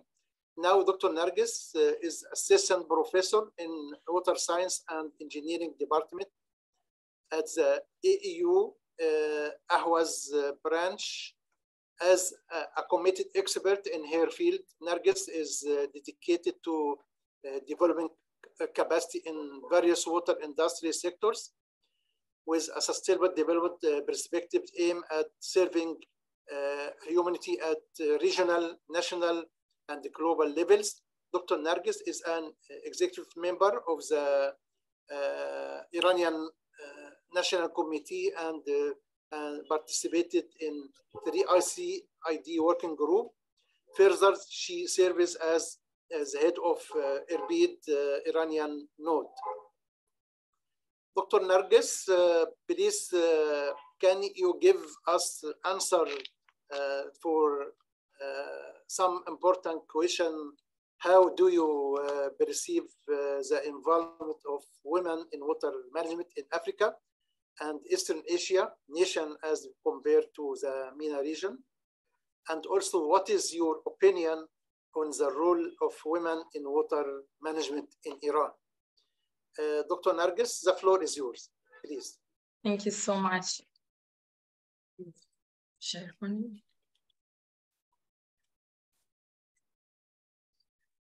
Now, Dr. Nargis is Assistant Professor in Water Science and Engineering Department at the AEU Ahwaz branch. As a committed expert in her field, Nargis is dedicated to developing capacity in various water industry sectors with a sustainable development perspective aimed at serving humanity at regional, national, and the global levels. Dr. Nargis is an executive member of the Iranian National Committee and participated in the ICID working group. Further, she serves as head of Erbil Iranian node. Dr. Nargis, please, can you give us answer for some important question? How do you perceive the involvement of women in water management in Africa and Eastern Asia nation as compared to the MENA region? And also, what is your opinion on the role of women in water management in Iran? Dr. Nargis, the floor is yours, please. Thank you so much. Share for me.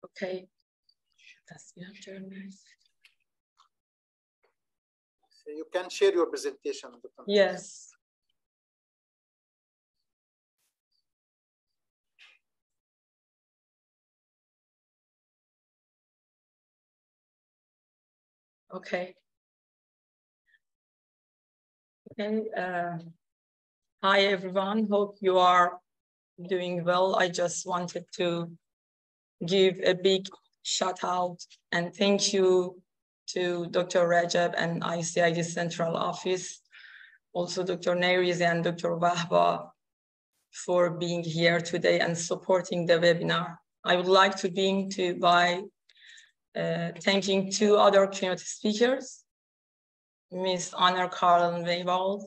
Okay, that's your turn. So you can share your presentation. Yes. Okay. Okay. Hi, everyone. Hope you are doing well. I just wanted to give a big shout out and thank you to Dr. Rajab and ICID Central Office, also Dr. Nargis and Dr. Wahba for being here today and supporting the webinar. I would like to begin by thanking two other keynote speakers, Ms. Honor Carlin Weibold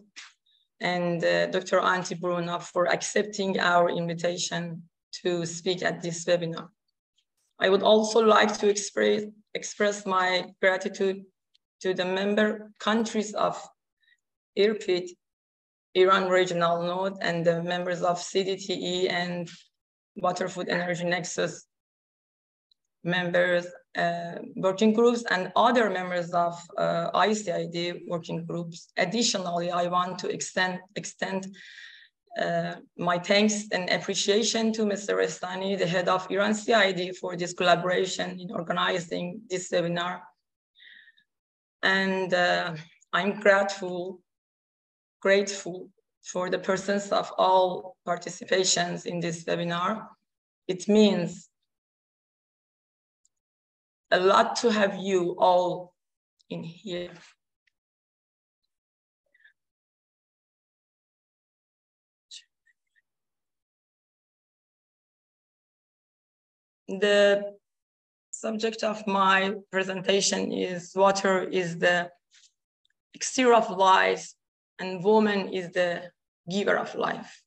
and Dr. Antti Bruna, for accepting our invitation to speak at this webinar. I would also like to express my gratitude to the member countries of IRPID, Iran Regional Node, and the members of CDTE and Water Food Energy Nexus members, working groups, and other members of ICID working groups. Additionally, I want to extend my thanks and appreciation to Mr. Restani, the head of Iran CID, for this collaboration in organizing this seminar. And I'm grateful for the presence of all participations in this webinar. It means a lot to have you all in here. The subject of my presentation is water is the elixir of life and woman is the giver of life.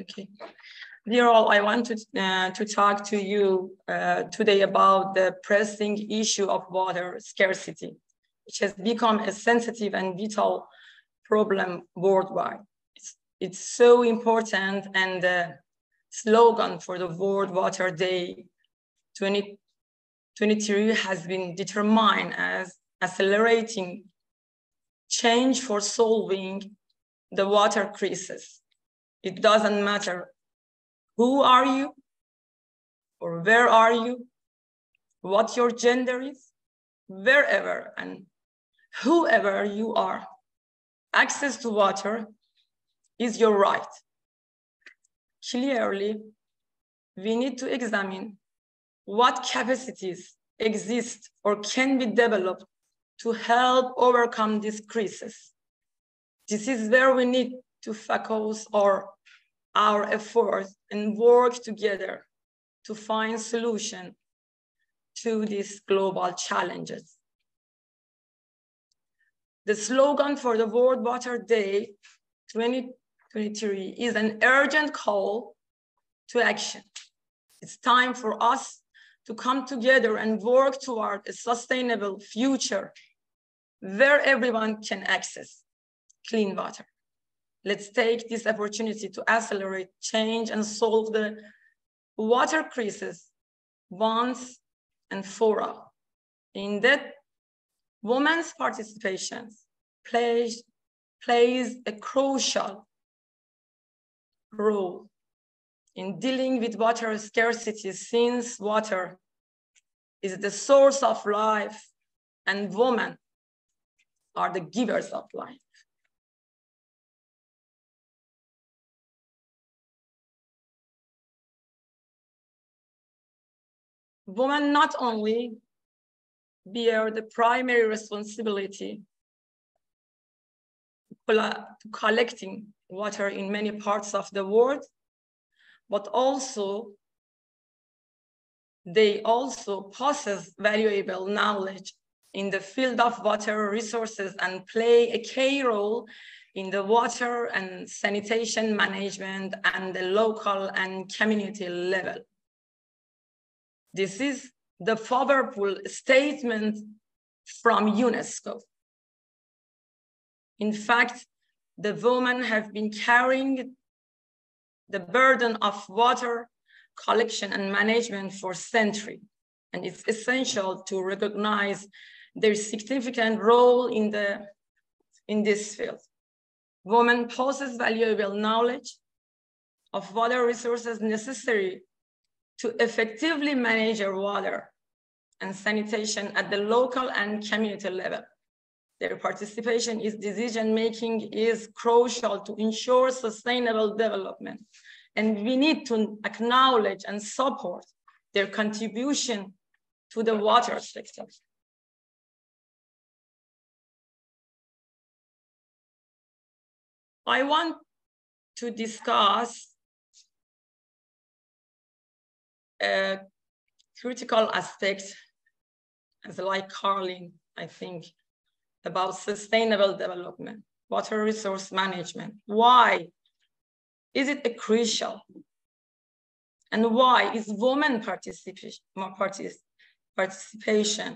Okay. Dear all, I want to talk to you today about the pressing issue of water scarcity, which has become a sensitive and vital problem worldwide. It's so important, and the slogan for the World Water Day 2023 has been determined as accelerating change for solving the water crisis. It doesn't matter who are you or where are you, what your gender is, wherever and whoever you are. Access to water is your right. Clearly, we need to examine what capacities exist or can be developed to help overcome this crisis. This is where we need to focus our efforts and work together to find solutions to these global challenges. The slogan for the World Water Day 2023 is an urgent call to action. It's time for us to come together and work toward a sustainable future where everyone can access clean water. Let's take this opportunity to accelerate change and solve the water crisis once and for all. In that, women's participation plays a crucial role in dealing with water scarcity, since water is the source of life and women are the givers of life. Women not only bear the primary responsibility to collecting water in many parts of the world, but also they also possess valuable knowledge in the field of water resources and play a key role in the water and sanitation management and the local and community level. This is the powerful statement from UNESCO. In fact, the women have been carrying the burden of water collection and management for centuries, and it's essential to recognize their significant role in this field. Women possess valuable knowledge of water resources necessary to effectively manage our water and sanitation at the local and community level. Their participation in decision-making is crucial to ensure sustainable development, and we need to acknowledge and support their contribution to the water sector. I want to discuss critical aspects, as like Carling, I think, about sustainable development, water resource management. Why is it crucial? And why is women participation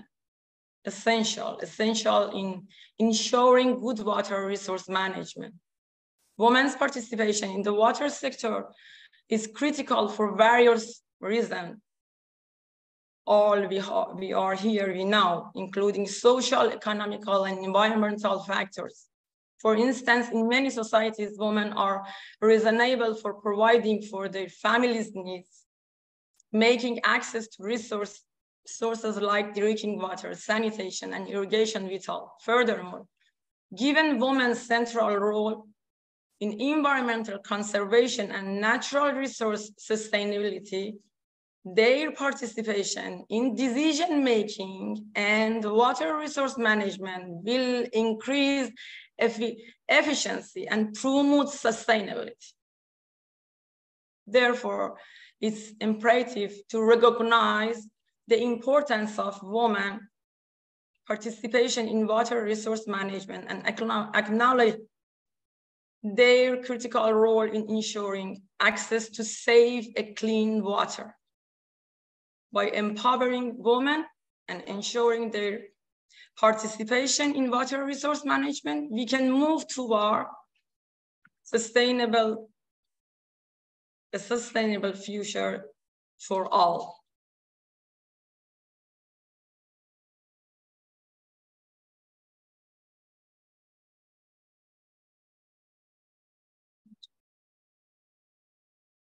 essential in ensuring good water resource management? Women's participation in the water sector is critical for various reasons. All we are here, we know, including social, economical, and environmental factors. For instance, in many societies, women are responsible for providing for their families' needs, making access to resources like drinking water, sanitation, and irrigation vital. Furthermore, given women's central role in environmental conservation and natural resource sustainability, their participation in decision-making and water resource management will increase efficiency and promote sustainability. Therefore, it's imperative to recognize the importance of women participation in water resource management and acknowledge their critical role in ensuring access to safe and clean water. By empowering women and ensuring their participation in water resource management, we can move toward a sustainable future for all.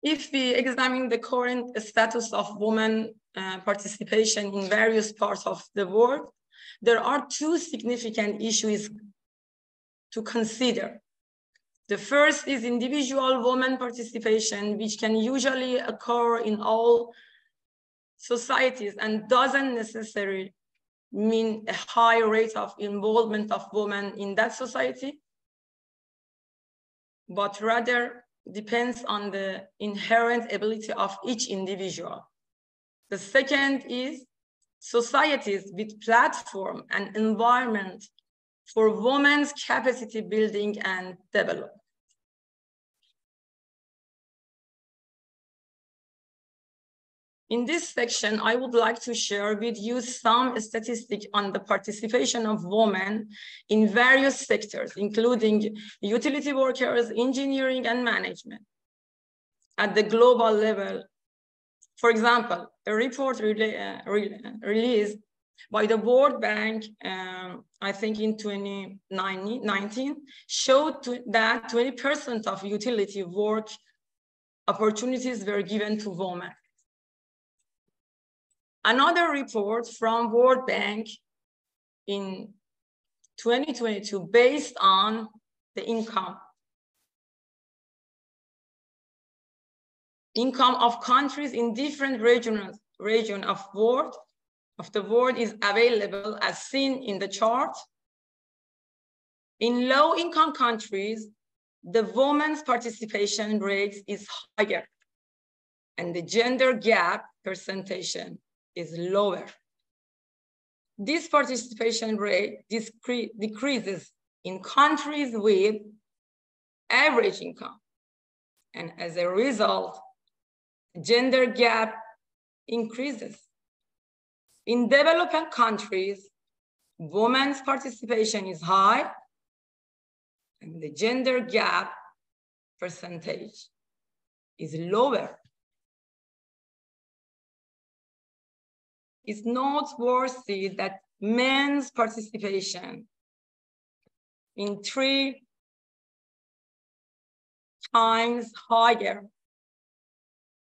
If we examine the current status of women participation in various parts of the world, there are two significant issues to consider. The first is individual women participation, which can usually occur in all societies and doesn't necessarily mean a high rate of involvement of women in that society, but rather depends on the inherent ability of each individual. The second is societies with platform and environment for women's capacity building and development. In this section, I would like to share with you some statistics on the participation of women in various sectors, including utility workers, engineering, and management. At the global level, for example, a report released by the World Bank, I think in 2019, showed that 20% of utility work opportunities were given to women. Another report from World Bank in 2022, based on the income of countries in different region of the world is available as seen in the chart. In low-income countries, the women's participation rate is higher and the gender gap percentage is lower. This participation rate decreases in countries with average income, and as a result, gender gap increases. In developing countries, women's participation is high and the gender gap percentage is lower. It's noteworthy that men's participation is 3 times higher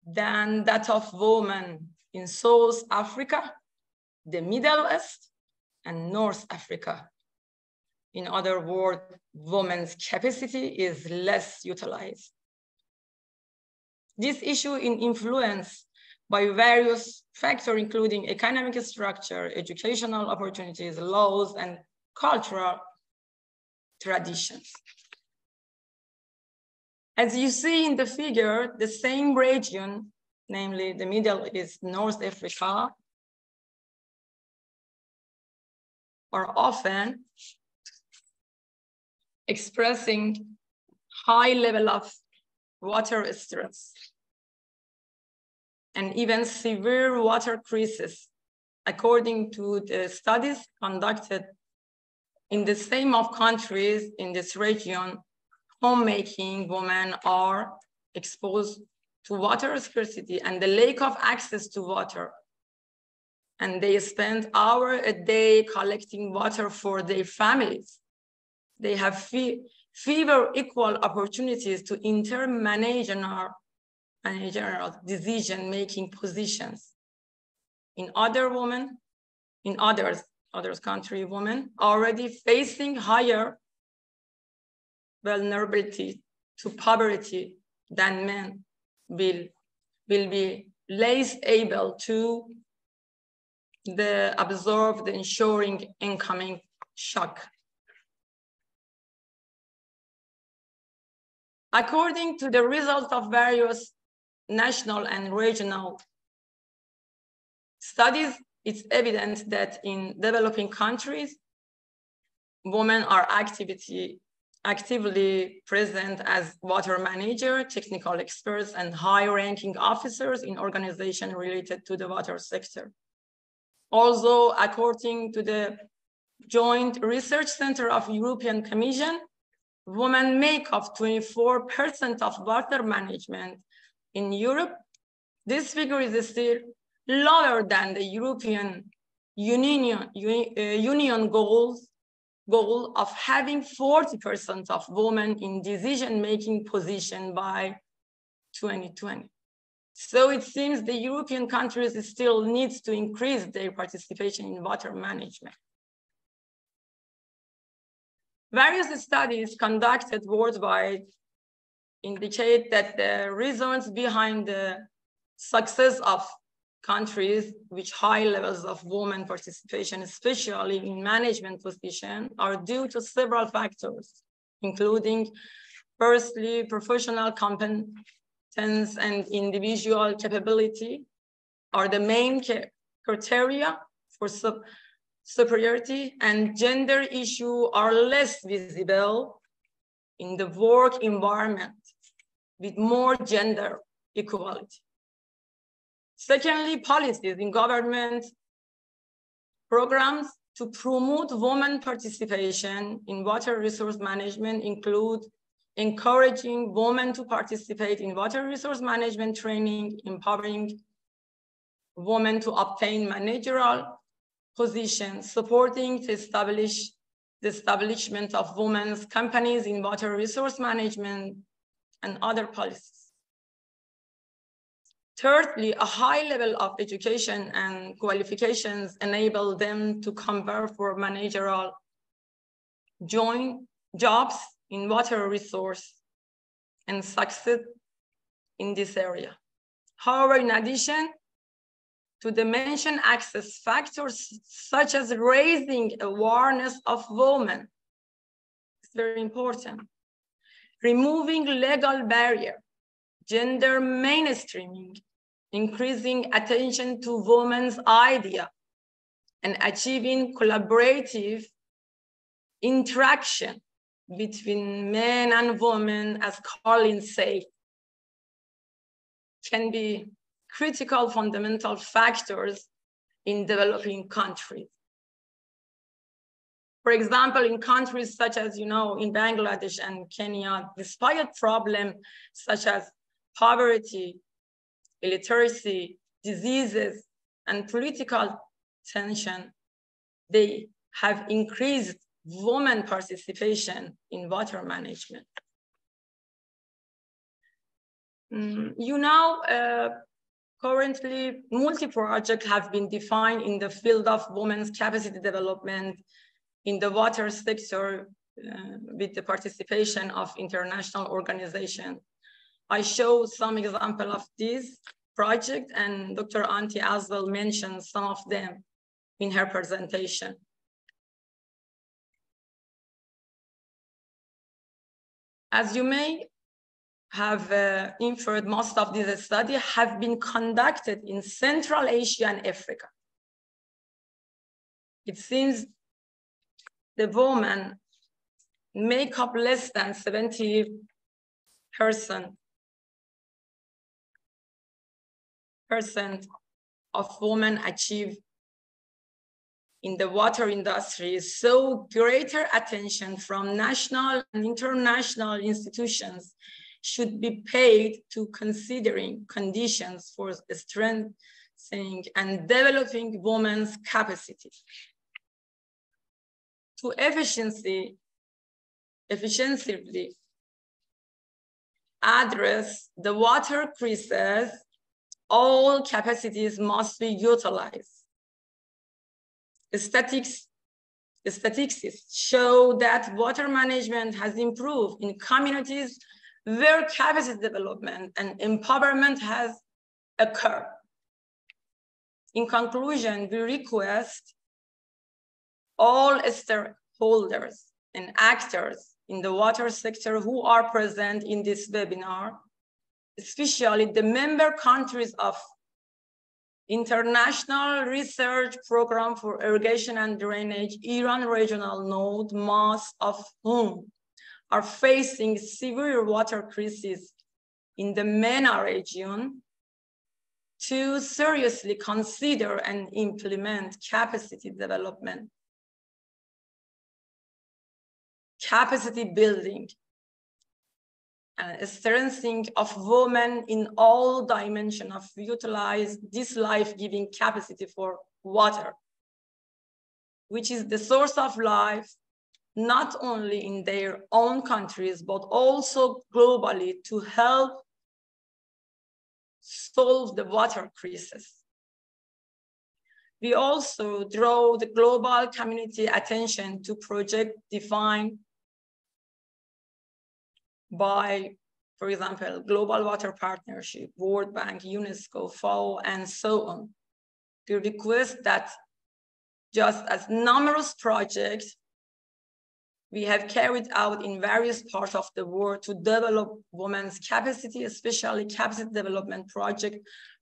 than that of women in South Africa, the Middle East, and North Africa. In other words, women's capacity is less utilized. This issue is influenced by various factors, including economic structure, educational opportunities, laws, and cultural traditions. As you see in the figure, the same region namely the middle is North Africa, are often expressing high level of water stress and even severe water crisis, according to the studies conducted in the same of countries in this region. Homemaking women are exposed to water scarcity and the lack of access to water. And they spend hours a day collecting water for their families. They have fewer equal opportunities to intermanagerial decision-making positions. In other countries, women already facing higher vulnerability to poverty than men will be less able to absorb the ensuing incoming shock. According to the results of various national and regional studies, it's evident that in developing countries, women are actively present as water manager, technical experts, and high-ranking officers in organizations related to the water sector. Also, according to the Joint Research Center of European Commission, women make up 24% of water management in Europe. This figure is still lower than the European Union goal of having 40% of women in decision-making position by 2020. So it seems the European countries still need to increase their participation in water management. Various studies conducted worldwide indicate that the reasons behind the success of countries with high levels of women participation, especially in management positions, are due to several factors, including firstly, professional competence and individual capability are the main criteria for superiority, and gender issues are less visible in the work environment with more gender equality. Secondly, policies in government programs to promote women participation in water resource management include encouraging women to participate in water resource management training, empowering women to obtain managerial positions, supporting the establishment of women's companies in water resource management and other policies. Thirdly, a high level of education and qualifications enable them to convert for managerial jobs in water resource and succeed in this area. However, in addition to the mentioned access factors, such as raising awareness of women, it's very important, removing legal barrier, gender mainstreaming, increasing attention to women's idea, and achieving collaborative interaction between men and women, as Colin said, can be critical fundamental factors in developing countries. For example, in countries such as, in Bangladesh and Kenya, despite problems such as poverty, illiteracy, diseases, and political tension, they have increased women participation in water management. Currently, multi-projects have been defined in the field of women's capacity development in the water sector with the participation of international organizations. I show some example of this project, and Dr. Antti as well mentioned some of them in her presentation. As you may have inferred most of these studies have been conducted in Central Asia and Africa. It seems the women make up less than 70% of women achieve in the water industry, so greater attention from national and international institutions should be paid to considering conditions for strengthening and developing women's capacity. To efficiently address the water crisis, all capacities must be utilized. Statistics show that water management has improved in communities where capacity development and empowerment has occurred. In conclusion, we request all stakeholders and actors in the water sector who are present in this webinar, especially the member countries of International Research Program for Irrigation and Drainage, Iran Regional Node, most of whom are facing severe water crisis in the MENA region, to seriously consider and implement capacity development, capacity building, and strengthening of women in all dimensions of utilize this life-giving capacity for water, which is the source of life, not only in their own countries, but also globally, to help solve the water crisis. We also draw the global community attention to project defined by, for example, Global Water Partnership, World Bank, UNESCO, FAO, and so on. We request that just as numerous projects we have carried out in various parts of the world to develop women's capacity, especially capacity development project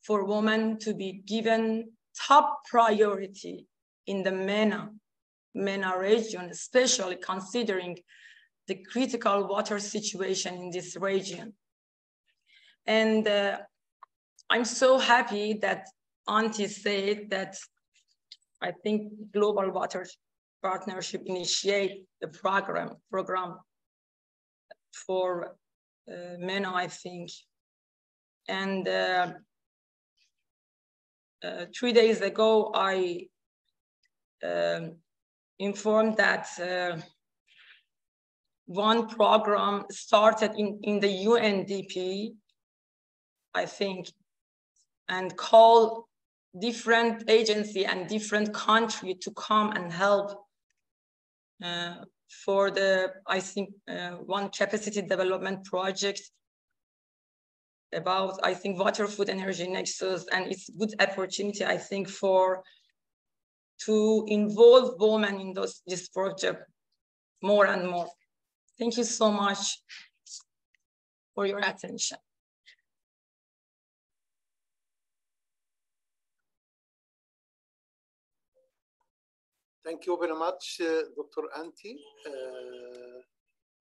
for women to be given top priority in the MENA region, especially considering the critical water situation in this region. And I'm so happy that Antti said that I think Global Water Partnership initiate the program for MENA, I think. And 3 days ago, I informed that one program started in the UNDP, I think, and called different agency and different country to come and help for the, I think, one capacity development project about, I think, water, food, energy nexus. And it's a good opportunity, I think, to involve women in this project more and more. Thank you so much for your attention. Thank you very much, Dr. Antti.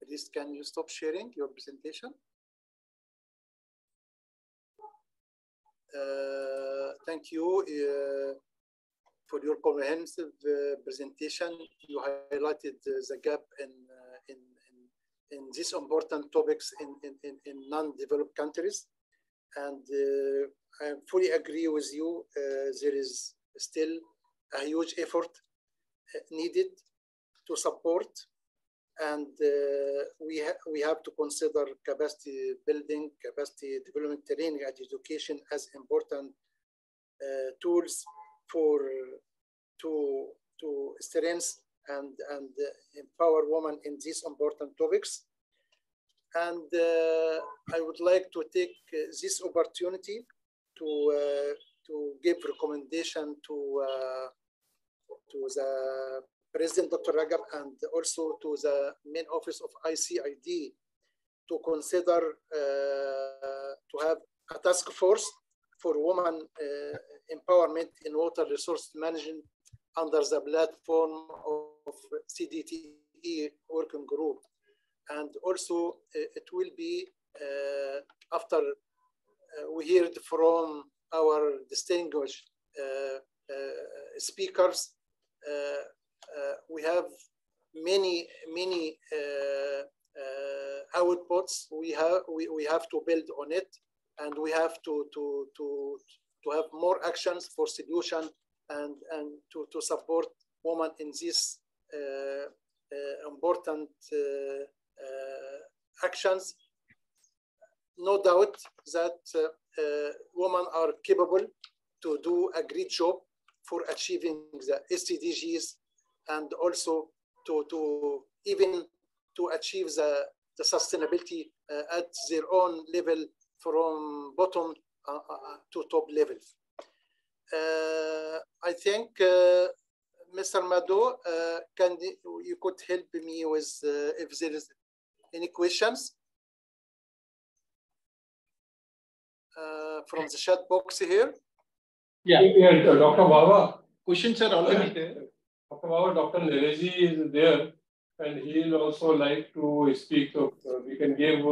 Please, can you stop sharing your presentation? Thank you for your comprehensive presentation. You highlighted the gap in these important topics in non-developed countries. And I fully agree with you. There is still a huge effort needed to support. And we have to consider capacity building, capacity development, training, and education as important tools to strengthen and empower women in these important topics. And I would like to take this opportunity to give recommendation to the President Dr. Ragab and also to the main office of ICID to consider to have a task force for women empowerment in water resource management under the platform of CDTE working group. And also it will be after we heard from our distinguished speakers, we have many outputs. We have to build on it, and we have to have more actions for solution and to support women in these important actions. No doubt that women are capable to do a great job for achieving the SDGs, and also to even to achieve the sustainability at their own level, from bottom to top level. I think Mr. Mado, you could help me with if there is any questions from the chat box here. Yeah, Dr. Baba. Questions are already there. Dr. Baba, Dr. Nereji is there, and he will also like to speak. So we can give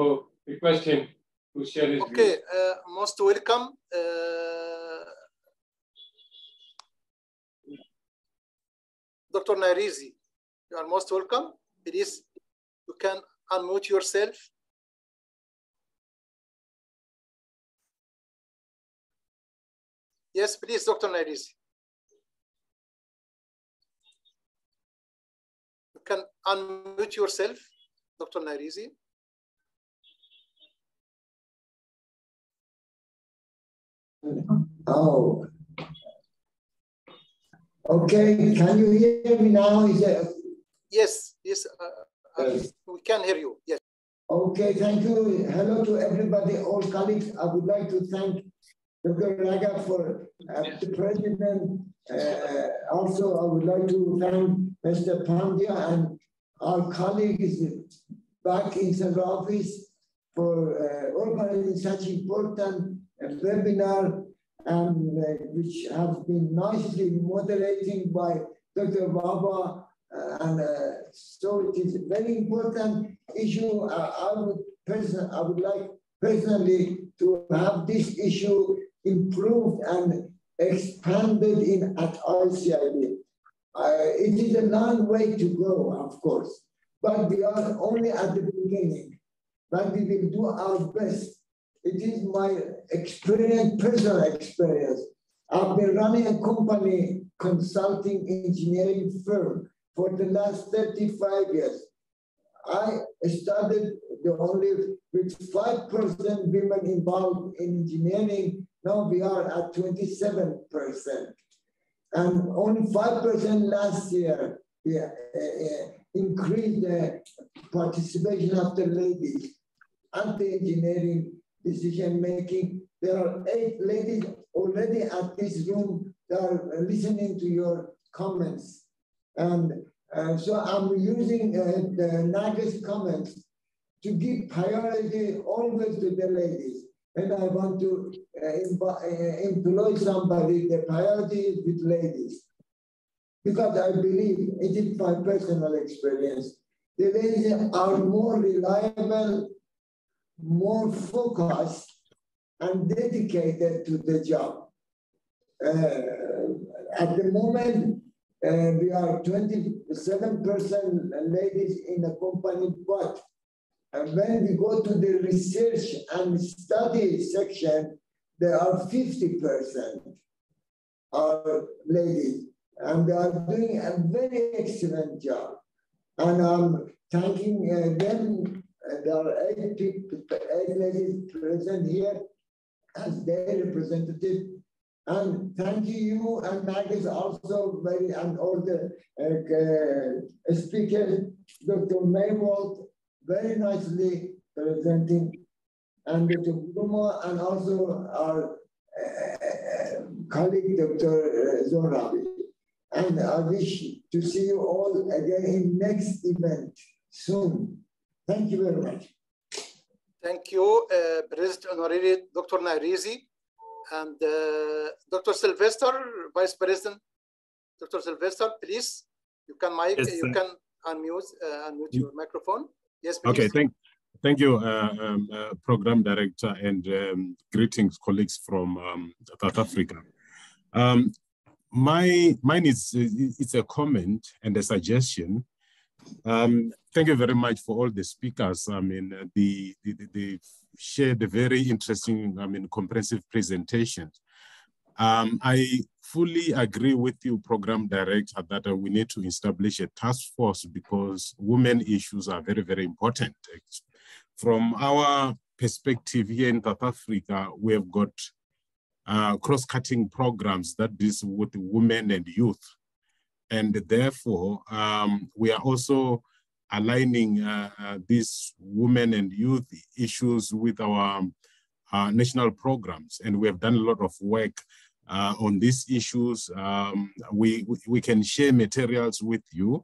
request him to share his views. Okay, most welcome. Dr. Nereji, you are most welcome. Please, you can unmute yourself. Yes, please, Dr. Nereji. You can unmute yourself, Dr. Nereji. Oh. Okay, can you hear me now? Is that... Yes, yes, yes, we can hear you, yes. Okay, thank you. Hello to everybody, all colleagues. I would like to thank Dr. Raga for the president. Also, I would like to thank Mr. Pandya and our colleagues back in the office for organizing such important webinar, and which have been nicely moderated by Dr. Baba. And so it is a very important issue. I would like personally to have this issue improved and expanded in at ICIB. It is a long way to go, of course, but we are only at the beginning, but we will do our best. It is my experience, personal experience. I've been running a company, consulting engineering firm, for the last 35 years. I started with 5% women involved in engineering. Now we are at 27%, and only 5% last year increased the participation of the ladies at the engineering decision making. There are 8 ladies already at this room that are listening to your comments, and so I'm using the Naga's comments to give priority always to the ladies. When I want to employ somebody, the priority is with ladies. Because I believe, it is my personal experience, the ladies are more reliable, more focused, and dedicated to the job. At the moment, we are 27% ladies in the company, but and when we go to the research and study section, there are 50% are ladies, and they are doing a very excellent job. And I'm thanking them. There are 8 ladies present here as their representative. And thank you, and Magus also very, and all the speakers, Dr. Maywald, very nicely presenting, and Dr. Brumo, and also our colleague, Dr. Zohrabi. And I wish to see you all again in next event soon. Thank you very much. Thank you, President Honorary Dr. Nairizi and Dr. Sylvester, Vice President. Dr. Sylvester, please, you can unmute your microphone. Yes, please. Okay, thank you, Program Director, and greetings, colleagues from South Africa. Mine is it's a comment and a suggestion. Thank you very much for all the speakers. I mean, they shared a very interesting, comprehensive presentations. I fully agree with you, Program Director, that we need to establish a task force because women issues are very, very important. From our perspective here in South Africa, we have got cross-cutting programs that deal with women and youth. And therefore, we are also aligning these women and youth issues with our national programs. And we have done a lot of work on these issues. We can share materials with you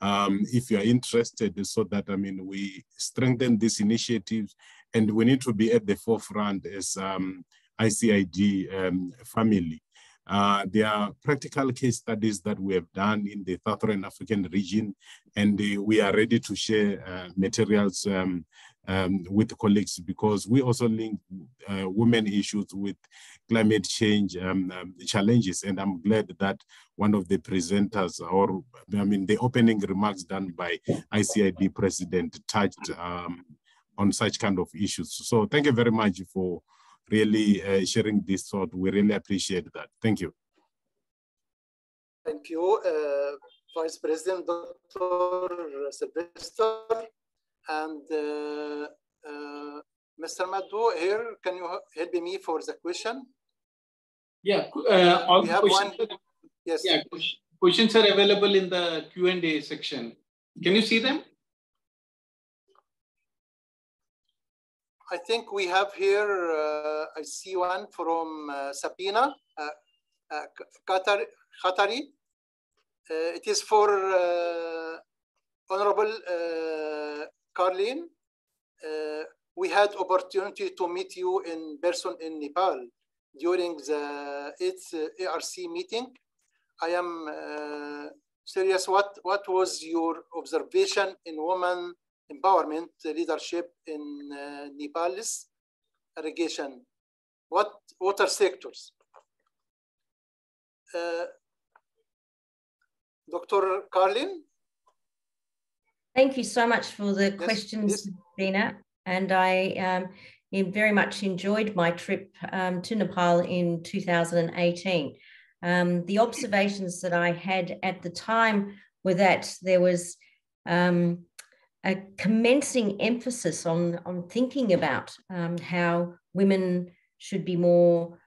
if you are interested, so that, we strengthen these initiatives, and we need to be at the forefront as ICIG family. There are practical case studies that we have done in the Southern African region, and we are ready to share materials with colleagues, because we also link women issues with climate change challenges. And I'm glad that one of the presenters, or the opening remarks done by ICID President, touched on such kind of issues. So thank you very much for really sharing this thought. We really appreciate that. Thank you. Thank you, Vice President Dr. Sylvester, and Mr. Madhu here. Can you help me for the question? Yeah, all questions. Yes. Yeah, questions are available in the Q&A section. Can you see them? I think we have here, I see one from Sabina Khatari. It is for Honorable Carleen. We had opportunity to meet you in person in Nepal during the 8th ARC meeting. I am serious. What was your observation in women empowerment leadership in Nepal's irrigation? What water sectors? Dr. Carleen? Thank you so much for the questions, Dina. And I very much enjoyed my trip to Nepal in 2018. The observations that I had at the time were that there was a commencing emphasis on thinking about how women should be more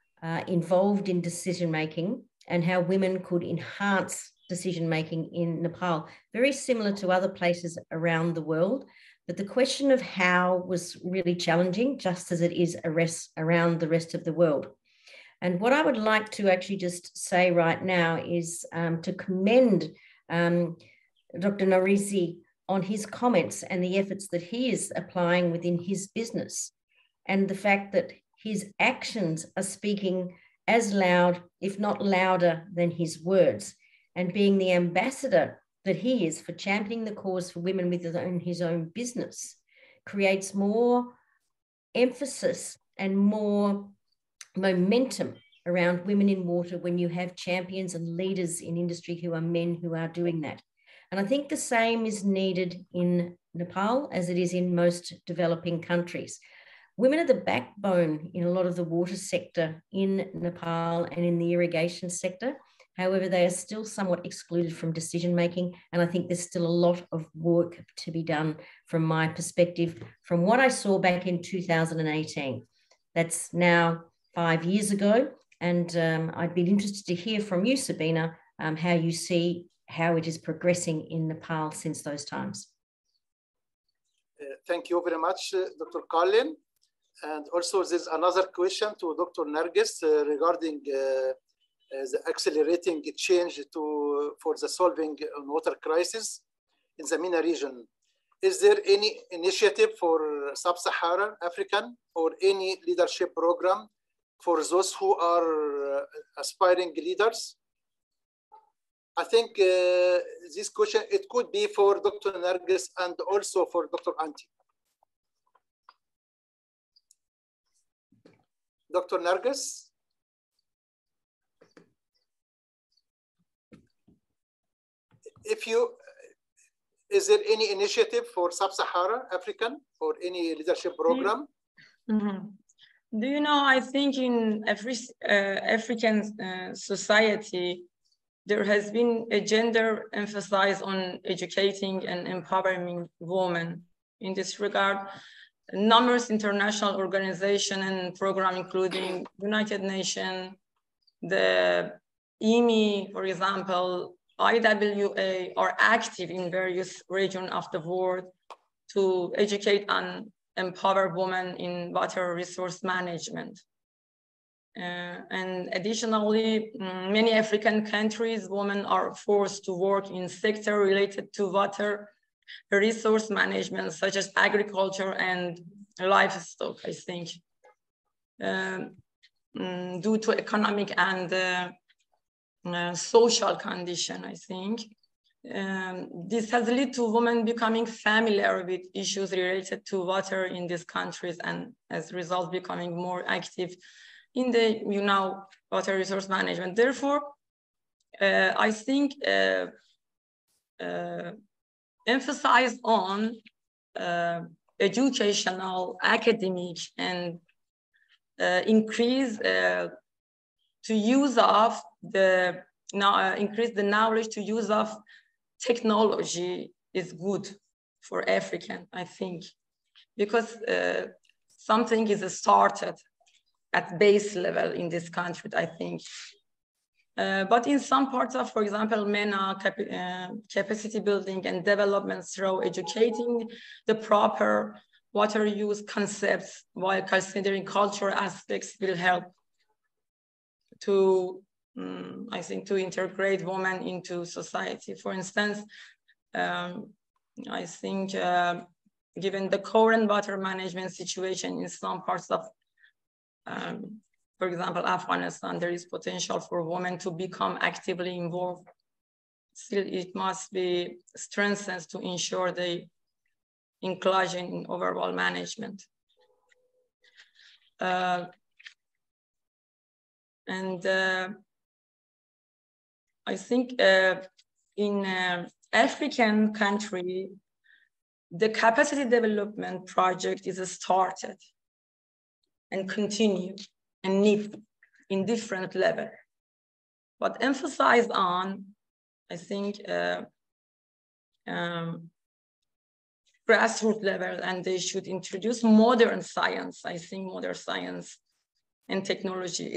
involved in decision-making, and how women could enhance decision-making in Nepal, very similar to other places around the world. But the question of how was really challenging, just as it is around the rest of the world. And what I would like to actually just say right now is to commend Dr. Nairizi on his comments and the efforts that he is applying within his business, and the fact that his actions are speaking as loud, if not louder, than his words, and being the ambassador that he is for championing the cause for women within his own business creates more emphasis and more momentum around women in water when you have champions and leaders in industry who are men who are doing that. And I think the same is needed in Nepal as it is in most developing countries. Women are the backbone in a lot of the water sector in Nepal and in the irrigation sector. However, they are still somewhat excluded from decision-making. And I think there's still a lot of work to be done from my perspective, from what I saw back in 2018. That's now 5 years ago. And I'd be interested to hear from you, Sabina, how you see how it is progressing in Nepal since those times. Thank you very much, Dr. Carleen. And also there's another question to Dr. Nargis regarding the accelerating change for the solving water crisis in the MENA region. Is there any initiative for Sub-Saharan African or any leadership program for those who are aspiring leaders? I think this question, it could be for Dr. Nargis and also for Dr. Anty. Dr. Nargis? Is there any initiative for Sub-Saharan African or any leadership program? Mm-hmm. Do you know, I think in every African society, there has been a gender emphasis on educating and empowering women. In this regard, numerous international organizations and programs, including United Nations, the IMI, for example, IWA, are active in various regions of the world to educate and empower women in water resource management. And additionally, many African countries, women are forced to work in sectors related to water resource management, such as agriculture and livestock, I think, due to economic and social condition, I think. This has led to women becoming familiar with issues related to water in these countries, and as a result, becoming more active in the, you know, water resource management. Therefore, I think emphasize on educational, academic, and increase to use of the, increase the knowledge to use of technology is good for African, I think, because something is started at base level in this country, I think. But in some parts of, for example, MENA, capacity building and development through educating the proper water use concepts while considering cultural aspects will help to, I think, to integrate women into society. For instance, I think given the current water management situation in some parts of for example, Afghanistan, there is potential for women to become actively involved. Still, it must be strengthened to ensure the inclusion in overall management. I think in African country, the capacity development project is started and continue and need in different level. But emphasize on, I think, grassroots level, and they should introduce modern science. I think modern science and technology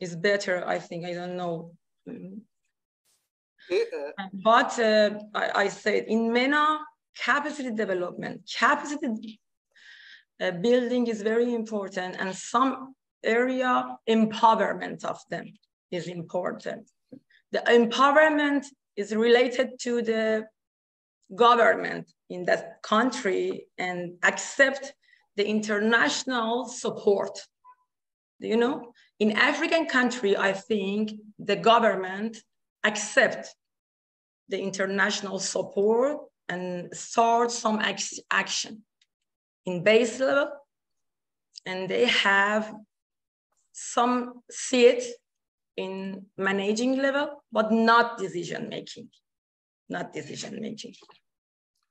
is better, I think, I don't know. But I said in MENA, capacity development, building is very important, and some area empowerment of them is important. The empowerment is related to the government in that country and accept the international support. You know, in African country, I think the government accept the international support and start some action in base level, and they have some seat in managing level, but not decision making,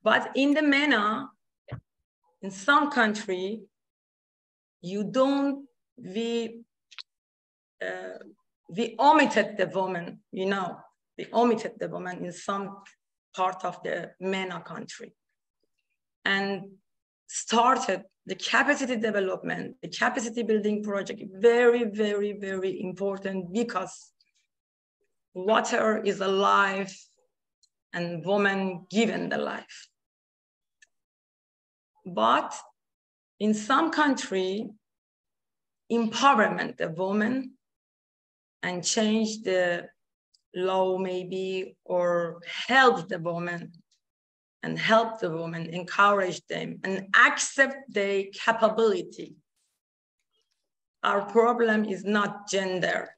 But in the MENA, in some country, we omitted the woman, you know, we omitted the woman in some part of the MENA country, and started the capacity development, the capacity building project, very, very, very important, because water is alive and woman given the life. But in some country, empowerment of woman and change the law maybe, or help the woman and help the women, encourage them, and accept their capability. Our problem is not gender.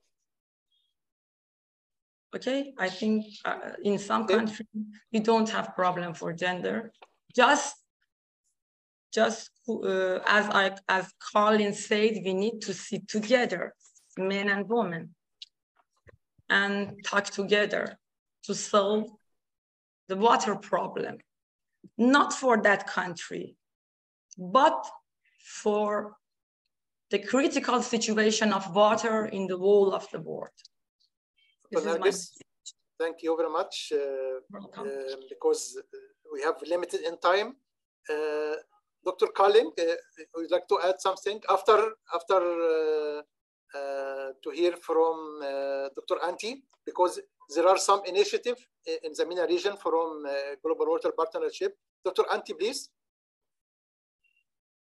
Okay, I think in some countries, we don't have problem for gender. Just as Colin said, we need to sit together, men and women, and talk together to solve the water problem. Not for that country, but for the critical situation of water in the whole of the world. Thank you very much, because we have limited in time. Dr. Colin, would like to add something after to hear from Dr. Antti, because there are some initiative in the MENA region from Global Water Partnership. Dr. Antti, please.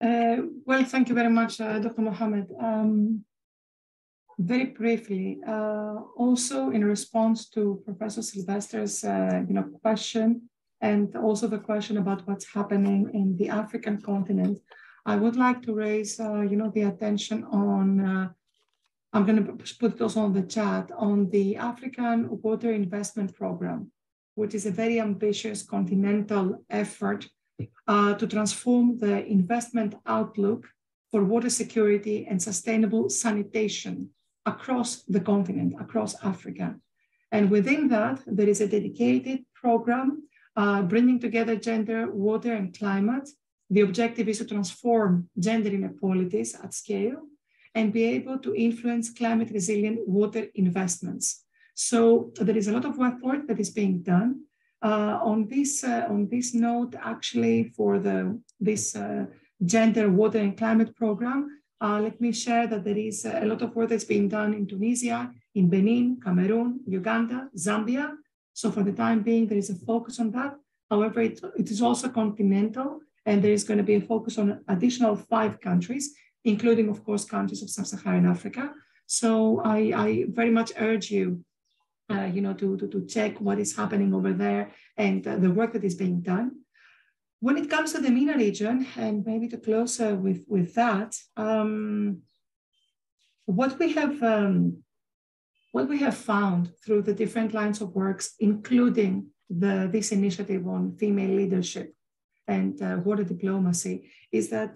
Well, thank you very much, Dr. Mohammed. Very briefly, also in response to Professor Sylvester's question, and also the question about what's happening in the African continent, I would like to raise the attention on, I'm going to put it also on the chat, on the African Water Investment Program, which is a very ambitious continental effort to transform the investment outlook for water security and sustainable sanitation across the continent, across Africa. And within that, there is a dedicated program bringing together gender, water, and climate. The objective is to transform gender inequalities at scale and be able to influence climate resilient water investments. So there is a lot of work that is being done. On this note, actually, for this gender, water, and climate program, let me share that there is a lot of work that's being done in Tunisia, in Benin, Cameroon, Uganda, Zambia. So for the time being, there is a focus on that. However, it is also continental, and there is going to be a focus on additional 5 countries, including, of course, countries of sub-Saharan Africa. So I very much urge you, to check what is happening over there and the work that is being done. When it comes to the MENA region, and maybe to close with that, what we have found through the different lines of works, including this initiative on female leadership and water diplomacy, is that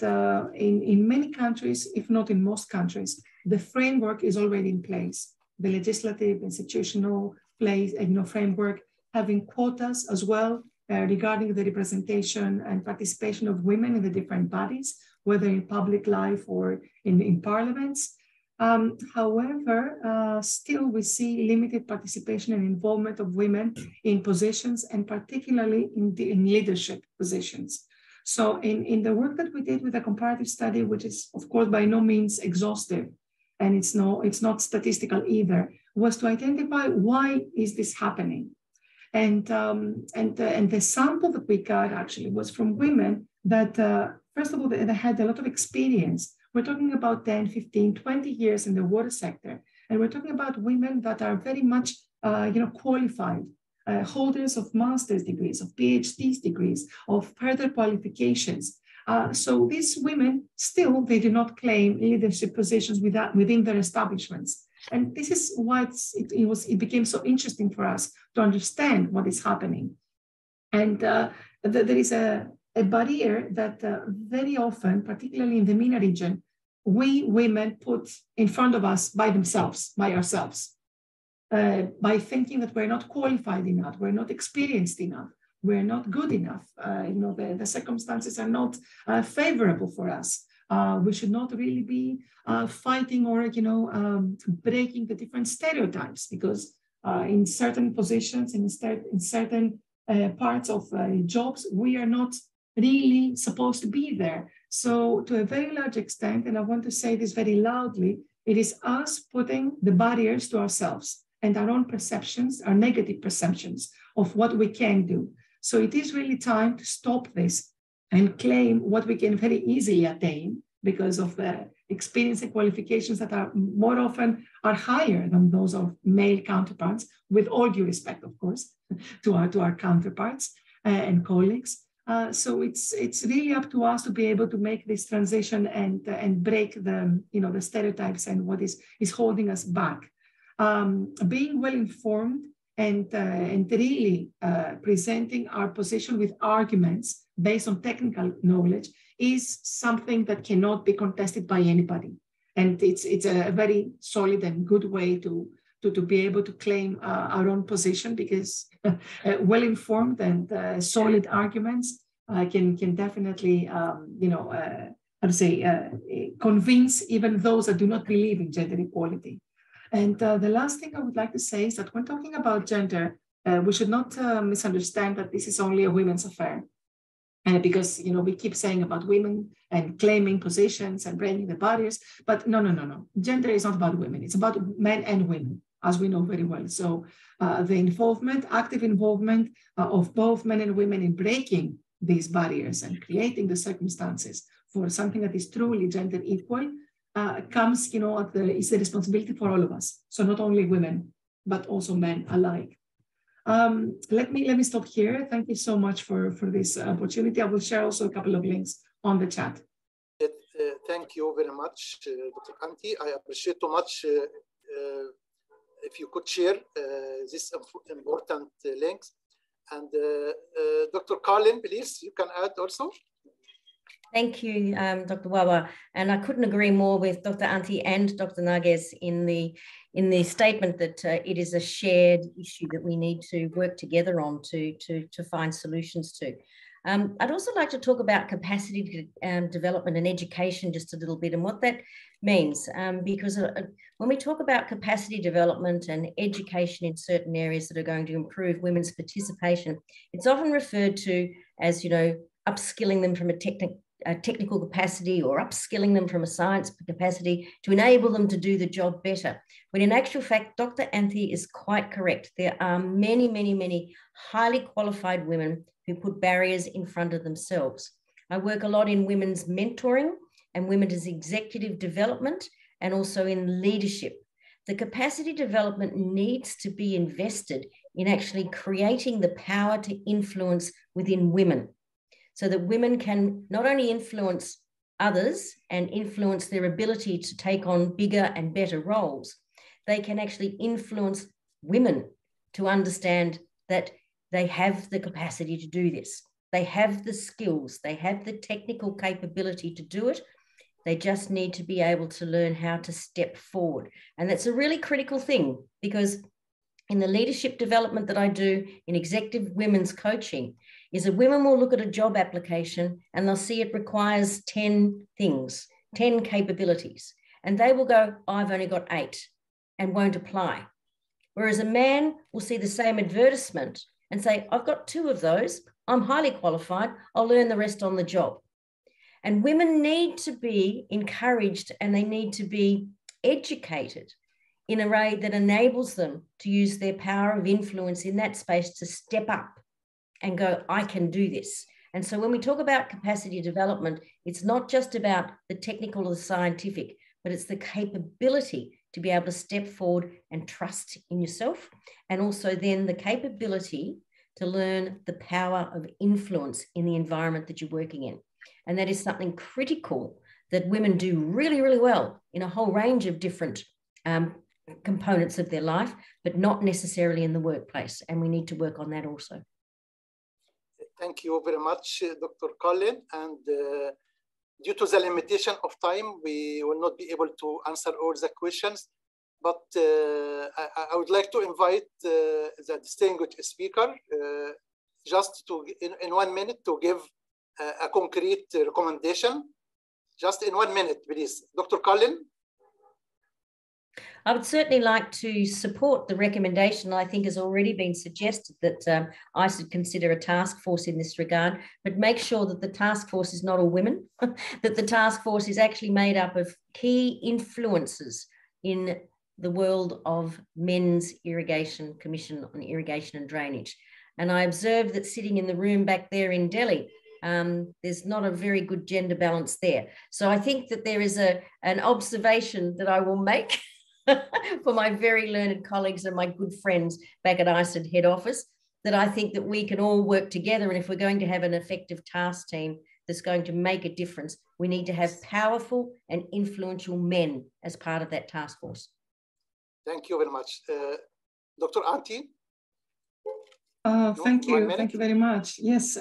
in many countries, if not in most countries, the framework is already in place. The legislative, institutional framework, having quotas as well, regarding the representation and participation of women in the different bodies, whether in public life or in parliaments. However, still we see limited participation and involvement of women in positions, and particularly in leadership positions. So in the work that we did with the comparative study, which is of course by no means exhaustive, and it's not statistical either, was to identify why is this happening. And the sample that we got actually was from women that, first of all, they had a lot of experience. We're talking about 10, 15, 20 years in the water sector. And we're talking about women that are very much qualified, holders of master's degrees, of PhD degrees, of further qualifications. So these women, still, they do not claim leadership positions within their establishments. And this is why it became so interesting for us to understand what is happening. And there is a barrier that very often, particularly in the MENA region, we women put in front of us by ourselves, by thinking that we're not qualified enough, we're not experienced enough, we're not good enough. The circumstances are not favorable for us. We should not really be fighting or breaking the different stereotypes, because in certain positions, in certain parts of jobs, we are not really supposed to be there. So to a very large extent, and I want to say this very loudly, it is us putting the barriers to ourselves and our own perceptions, our negative perceptions of what we can do. So it is really time to stop this and claim what we can very easily attain because of the experience and qualifications that are more often are higher than those of male counterparts, with all due respect, of course, to our counterparts. and colleagues. So it's really up to us to be able to make this transition and break the the stereotypes and what is holding us back. Being well informed and really presenting our position with arguments based on technical knowledge is something that cannot be contested by anybody, and it's a very solid and good way to be able to claim our own position, because well-informed and solid arguments can definitely, I'd say, convince even those that do not believe in gender equality. And the last thing I would like to say is that when talking about gender, we should not misunderstand that this is only a women's affair, because we keep saying about women and claiming positions and breaking the barriers, but no. Gender is not about women; it's about men and women, as we know very well. So the involvement, active involvement of both men and women in breaking these barriers and creating the circumstances for something that is truly gender equal comes, is the responsibility for all of us. So not only women, but also men alike. Let me stop here. Thank you so much for this opportunity. I will share also a couple of links on the chat. Thank you very much, Dr. Kanti. I appreciate so much. If you could share this important links. And Dr. Carlin, please, you can add also. Thank you, Dr. Wawa. And I couldn't agree more with Dr. Antti and Dr. Narges in the statement that it is a shared issue that we need to work together on to find solutions to. I'd also like to talk about capacity development and education just a little bit, and what that means, because when we talk about capacity development and education in certain areas that are going to improve women's participation, it's often referred to as, upskilling them from a technical capacity, or upskilling them from a science capacity to enable them to do the job better. When in actual fact, Dr. Anthi is quite correct. There are many, many, many highly qualified women who put barriers in front of themselves. I work a lot in women's mentoring and women's executive development, and also in leadership. The capacity development needs to be invested in actually creating the power to influence within women, so that women can not only influence others and influence their ability to take on bigger and better roles, they can actually influence women to understand that they have the capacity to do this. They have the skills, they have the technical capability to do it. They just need to be able to learn how to step forward. And that's a really critical thing, because in the leadership development that I do in executive women's coaching, is that women will look at a job application and they'll see it requires 10 things, 10 capabilities. And they will go, I've only got 8, and won't apply. Whereas a man will see the same advertisement and say, I've got 2 of those, I'm highly qualified, I'll learn the rest on the job. And women need to be encouraged, and they need to be educated in a way that enables them to use their power of influence in that space to step up and go, I can do this. And so when we talk about capacity development, it's not just about the technical or the scientific, but it's the capability to be able to step forward and trust in yourself, and also then the capability to learn the power of influence in the environment that you're working in. And that is something critical that women do really, really well in a whole range of different components of their life, but not necessarily in the workplace. And we need to work on that also. Thank you very much, Dr. Carlin. And due to the limitation of time, we will not be able to answer all the questions. But I would like to invite the distinguished speaker just to, in 1 minute, to give a concrete recommendation. Just in 1 minute, please. Dr. Carlin? I would certainly like to support the recommendation that I think has already been suggested, that I should consider a task force in this regard, but make sure that the task force is not all women, that the task force is actually made up of key influencers in the world of men's irrigation, Commission on Irrigation and Drainage. And I observed that sitting in the room back there in Delhi, there's not a very good gender balance there. So I think that there is an observation that I will make for my very learned colleagues and my good friends back at ICED head office, that I think that we can all work together. And if we're going to have an effective task team that's going to make a difference, we need to have powerful and influential men as part of that task force. Thank you very much. Dr. Antti? Oh, thank you. Thank you very much. Yes.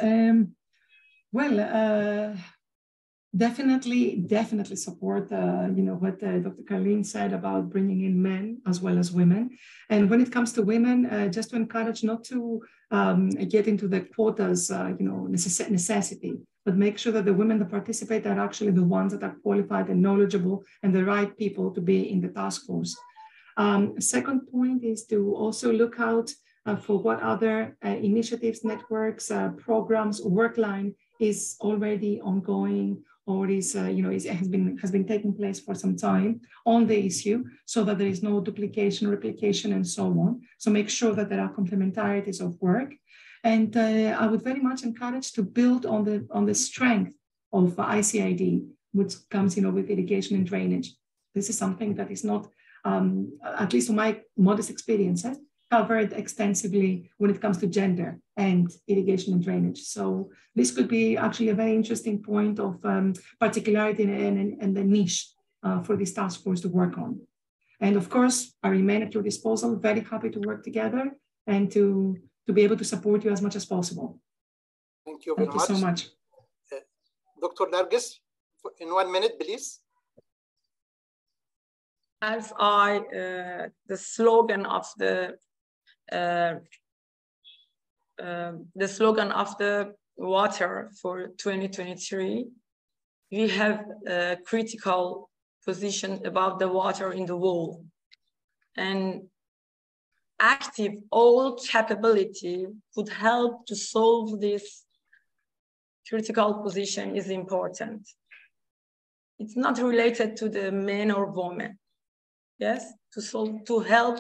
Well, definitely support, what Dr. Carleen said about bringing in men as well as women. And when it comes to women, just to encourage not to get into the quotas, necessity, but make sure that the women that participate are actually the ones that are qualified and knowledgeable and the right people to be in the task force. Second point is to also look out for what other initiatives, networks, programs, work line is already ongoing or is has been taking place for some time on the issue, so that there is no duplication, replication, and so on. So make sure that there are complementarities of work. And I would very much encourage to build on the strength of ICID, which comes with irrigation and drainage. This is something that is not, at least from my modest experiences, covered extensively when it comes to gender and irrigation and drainage. So this could be actually a very interesting point of particularity and the niche for this task force to work on. And of course, I remain at your disposal, very happy to work together and to be able to support you as much as possible. Thank you very much. Thank you so much. Dr. Nargis, in 1 minute, please. As the slogan of the slogan of the water for 2023, we have a critical position about the water in the world, and active all capability could help to solve this critical position is important. It's not related to the men or women. Yes, to help,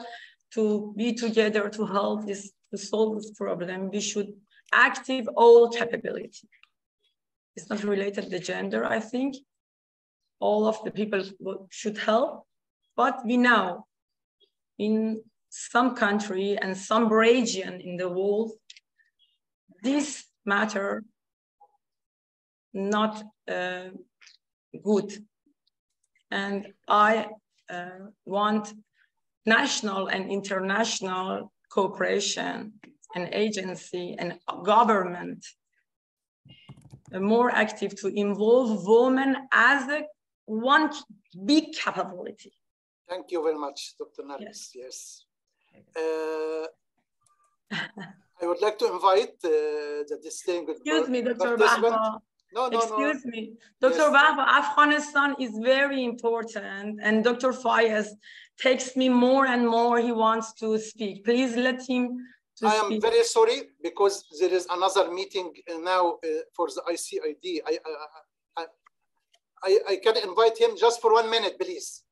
to be together, to help to solve this problem, we should active all capability. It's not related to gender, I think. All of the people should help, but we know in some country and some region in the world, this matter not good. And I want national and international cooperation and agency and government more active to involve women as one big capability. Thank you very much, Dr. Nargis. Yes. I would like to invite the distinguished... Excuse me, Dr. Bahba. No, excuse me. Dr. Bahba, Afghanistan is very important, and Dr. Fayez takes me more and more. He wants to speak. Please let him to speak. I am very sorry because there is another meeting now for the ICID. I can invite him just for 1 minute, please.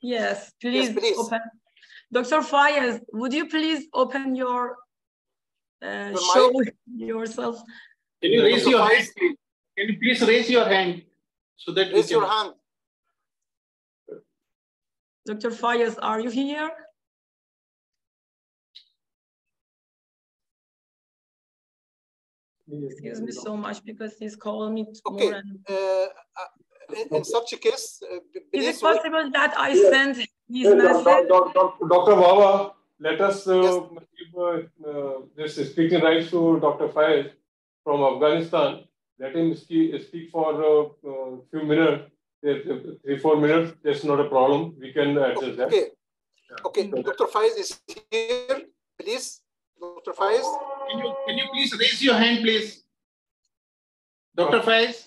Yes, please, yes, please. Open. Dr. Fayez, would you please open your show yourself? Can you raise your hand, please? Can you please raise your hand so that raise your hand. Dr. Fayez, are you here? Excuse me so much because he's calling me. Okay. In such a case, is it possible that I send his message? Dr. Bahba, let us give this speaking rights to Dr. Fayez from Afghanistan. Let him speak for a few minutes, 3 or 4 minutes. That's not a problem. We can adjust that. Okay. Yeah. Okay. Dr. Fayez is here. Please, Dr. Fayez. Can you please raise your hand, please? Dr. Fayez.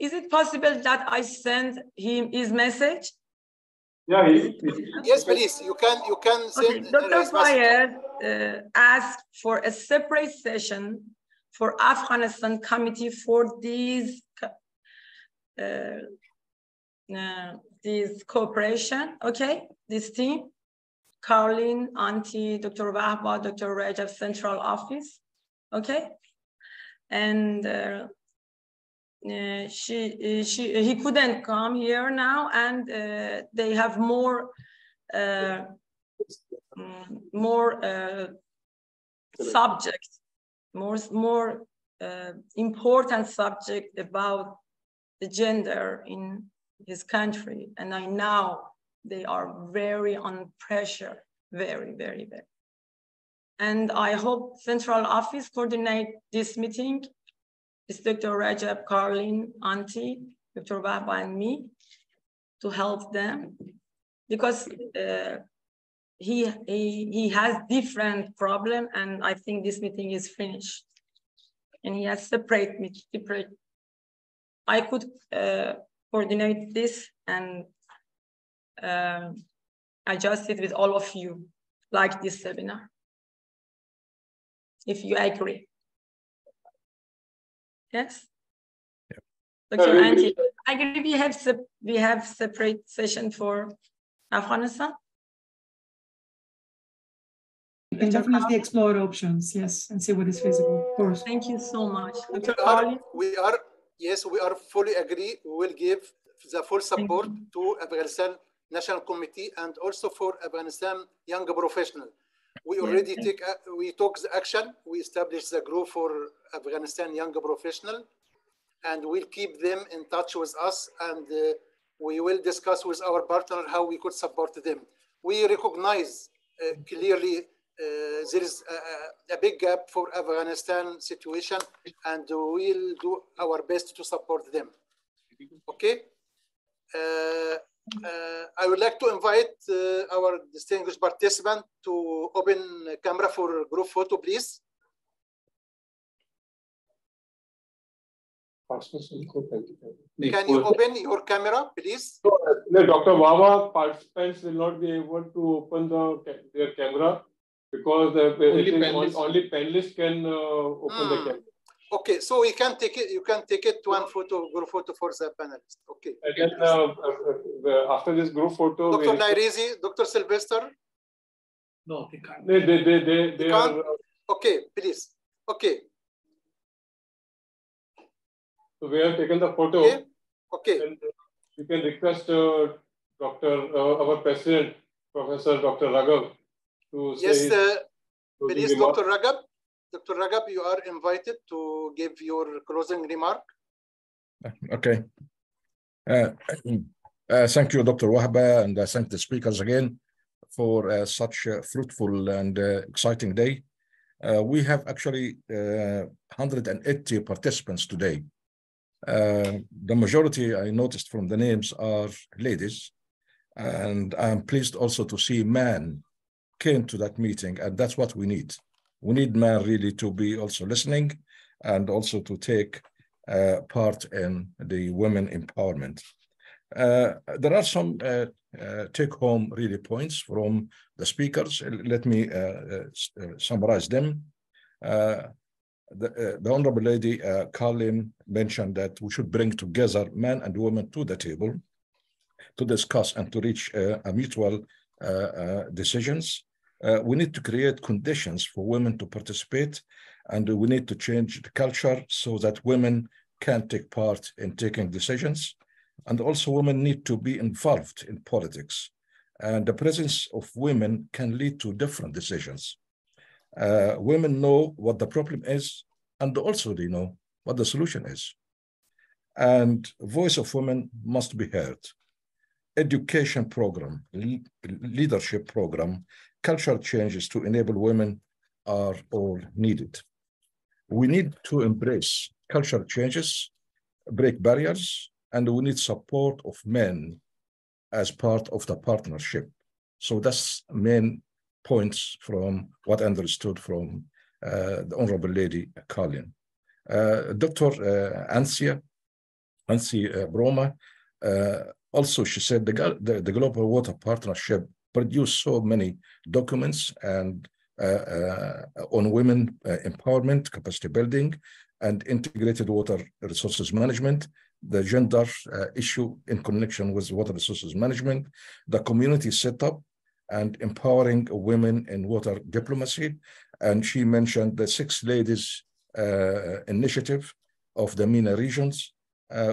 Is it possible that I send him his message? Yeah, yes, please. You can. Okay. Dr. Fayez asked for a separate session for Afghanistan committee for these cooperation. Okay, this team, Carleen, Antti, Dr. Bahba, Dr. Rajab Central Office. Okay, and he couldn't come here now, and they have more subjects, more important subject about the gender in his country, and I know they are very on pressure, very, very bad. And I hope central office coordinate this meeting. It's Dr. Rajab, Carlin, Auntie, Dr. Wahba, and me to help them, because he has different problem, and I think this meeting is finished. And he has separate me. I could coordinate this and adjust it with all of you, like this seminar, if you agree. Yes? Yeah. Dr. Auntie, I agree we have separate session for Afghanistan. We can definitely explore options, yes, and see what is feasible, of course. Thank you so much. Dr. Carlin? Yes, we are fully agree. We will give the full support to Afghanistan National Committee and also for Afghanistan Young Professional. We already took the action. We established the group for Afghanistan Young Professional, and we'll keep them in touch with us, and we will discuss with our partner how we could support them. We recognize clearly there is a big gap for Afghanistan situation, and we'll do our best to support them. Okay. I would like to invite our distinguished participant to open camera for group photo, please. Can you open your camera, please? No, Dr. Wahba, participants will not be able to open their camera, because only panelists can open the camera. Okay, so we can take it. You can take it to one photo, group photo for the panelists. Okay. And then after this group photo, Dr. Nairizi, Dr. Sylvester. No, they can't. They can't. Are, okay, please. Okay. So we have taken the photo. Okay. Okay. And you can request our president, Professor Dr. Raghav. Yes, please, Dr. Raghav. Dr. Raghav, you are invited to give your closing remark. Okay. Thank you, Dr. Wahba, and I thank the speakers again for such a fruitful and exciting day. We have actually 180 participants today. The majority, I noticed from the names, are ladies, and I'm pleased also to see men came to that meeting, and that's what we need. We need men really to be also listening and also to take part in the women empowerment. There are some take-home really points from the speakers. Let me summarize them. The Honorable Lady Carlin mentioned that we should bring together men and women to the table to discuss and to reach a mutual decisions. We need to create conditions for women to participate, and we need to change the culture so that women can take part in taking decisions. And also women need to be involved in politics. And the presence of women can lead to different decisions. Women know what the problem is, and also they know what the solution is. And voice of women must be heard. Education program, leadership program, cultural changes to enable women are all needed. We need to embrace cultural changes, break barriers, and we need support of men as part of the partnership. So that's main points from what I understood from the Honorable Lady Carlin. Dr. Ansi Broma, also, she said the Global Water Partnership produced so many documents and on women empowerment, capacity building, and integrated water resources management, the gender issue in connection with water resources management, the community setup, and empowering women in water diplomacy. And she mentioned the Six Ladies initiative of the MENA regions,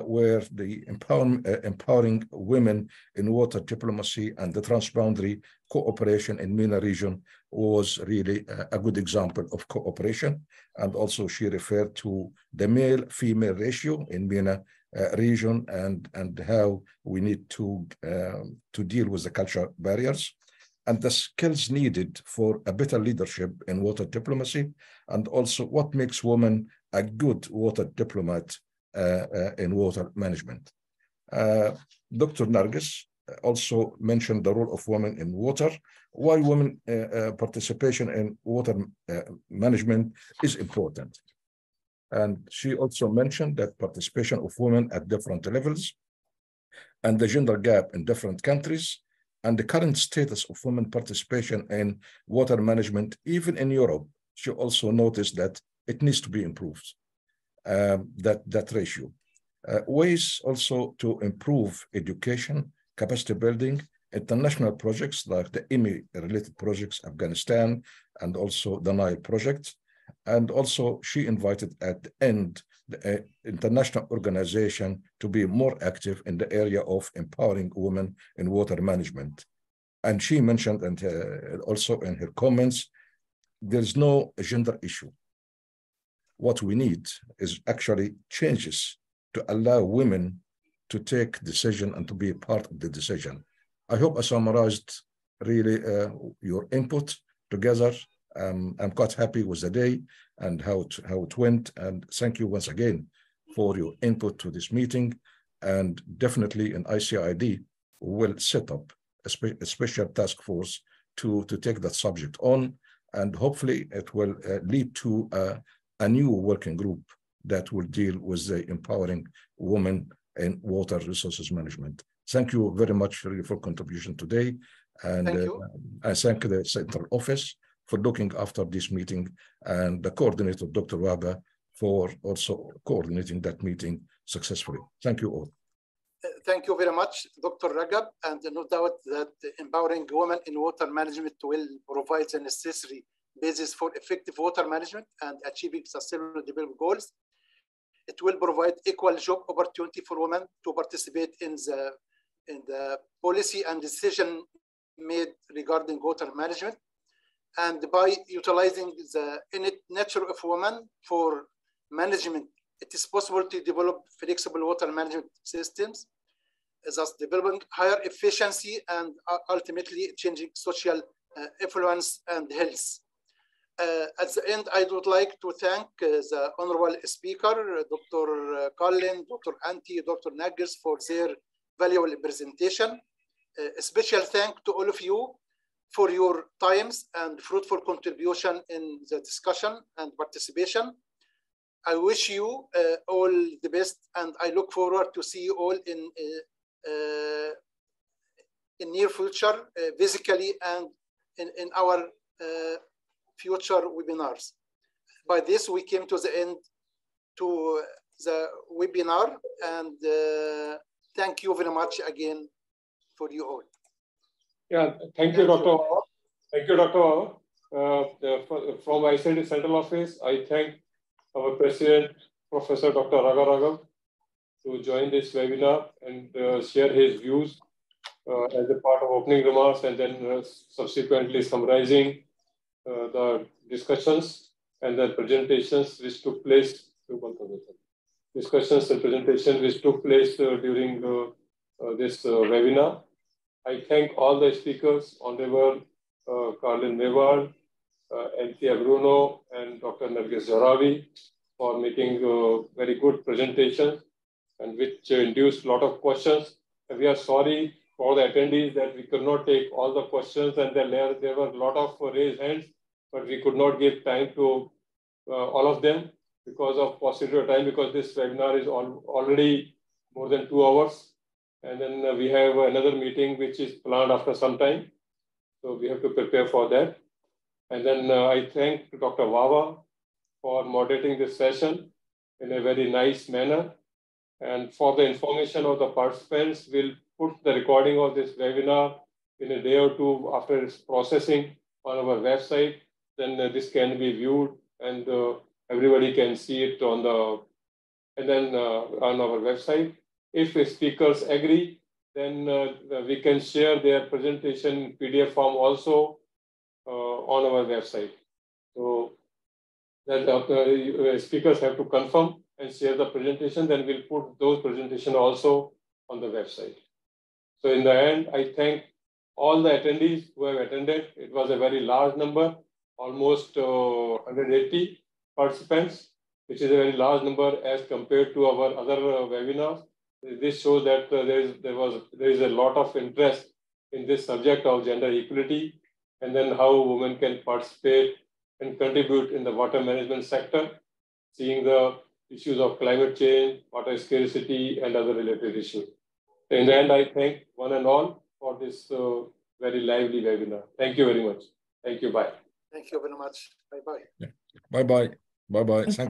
where the empowering women in water diplomacy and the transboundary cooperation in MENA region was really a good example of cooperation. And also she referred to the male-female ratio in MENA region and how we need to deal with the cultural barriers and the skills needed for a better leadership in water diplomacy, and also what makes women a good water diplomat in water management. Dr. Nargis also mentioned the role of women in water, why women participation in water management is important. And she also mentioned that participation of women at different levels and the gender gap in different countries and the current status of women participation in water management, even in Europe. She also noticed that it needs to be improved, that ratio. Ways also to improve education, capacity building, international projects like the IMI-related projects, Afghanistan, and also the Nile project. And also she invited at the end the international organization to be more active in the area of empowering women in water management. And she mentioned, and also in her comments, there's no gender issue. What we need is actually changes to allow women to take decision and to be a part of the decision. I hope I summarized really your input together. I'm quite happy with the day and how it went. And thank you once again for your input to this meeting. And definitely in ICID will set up a special task force to take that subject on. And hopefully it will lead to a new working group that will deal with the empowering women in water resources management. Thank you very much for your contribution today. And I thank the central office for looking after this meeting, and the coordinator, Dr. Wahba, for also coordinating that meeting successfully. Thank you all. Thank you very much, Dr. Ragab, and no doubt that empowering women in water management will provide the necessary basis for effective water management and achieving sustainable development goals. It will provide equal job opportunity for women to participate in the policy and decision made regarding water management. And by utilizing the innate nature of women for management, it is possible to develop flexible water management systems, thus developing higher efficiency and ultimately changing social influence and health. At the end, I would like to thank the honorable speaker, Dr. Cullen, Dr. Anti, Dr. Nargis, for their valuable presentation. A special thank to all of you for your times and fruitful contribution in the discussion and participation. I wish you all the best, and I look forward to see you all in near future, physically and in our future webinars. By this, we came to the end to the webinar, and thank you very much again for you all. Yeah, thank you, Dr. Wahba. Thank you, Dr. From ICID Central Office, I thank our President, Professor Dr. Ragab, to join this webinar and share his views as a part of opening remarks and then subsequently summarizing the discussions and the presentations which took place. Discussions and presentations which took place during this webinar. I thank all the speakers, Honorable Carlin Mewar, Anthea Bruno, and Dr. Nargis Zohrawi for making very good presentations and which induced a lot of questions. And we are sorry for the attendees that we could not take all the questions, and there were a lot of raised hands, but we could not give time to all of them because of procedural time, because this webinar is already more than 2 hours. And then we have another meeting which is planned after some time. So we have to prepare for that. And then I thank Dr. Wahba for moderating this session in a very nice manner. And for the information of the participants, we'll put the recording of this webinar in a day or two after its processing on our website. Then this can be viewed and everybody can see it on the and then on our website. If the speakers agree, then we can share their presentation in PDF form also on our website. So that speakers have to confirm and share the presentation, then we'll put those presentation also on the website. So in the end, I thank all the attendees who have attended. It was a very large number, almost 180 participants, which is a very large number as compared to our other webinars. This shows that there is a lot of interest in this subject of gender equality, and then how women can participate and contribute in the water management sector, seeing the issues of climate change, water scarcity, and other related issues. In the end, I thank one and all for this very lively webinar. Thank you very much. Thank you. Bye. Thank you very much. Bye-bye. Bye-bye. Bye-bye.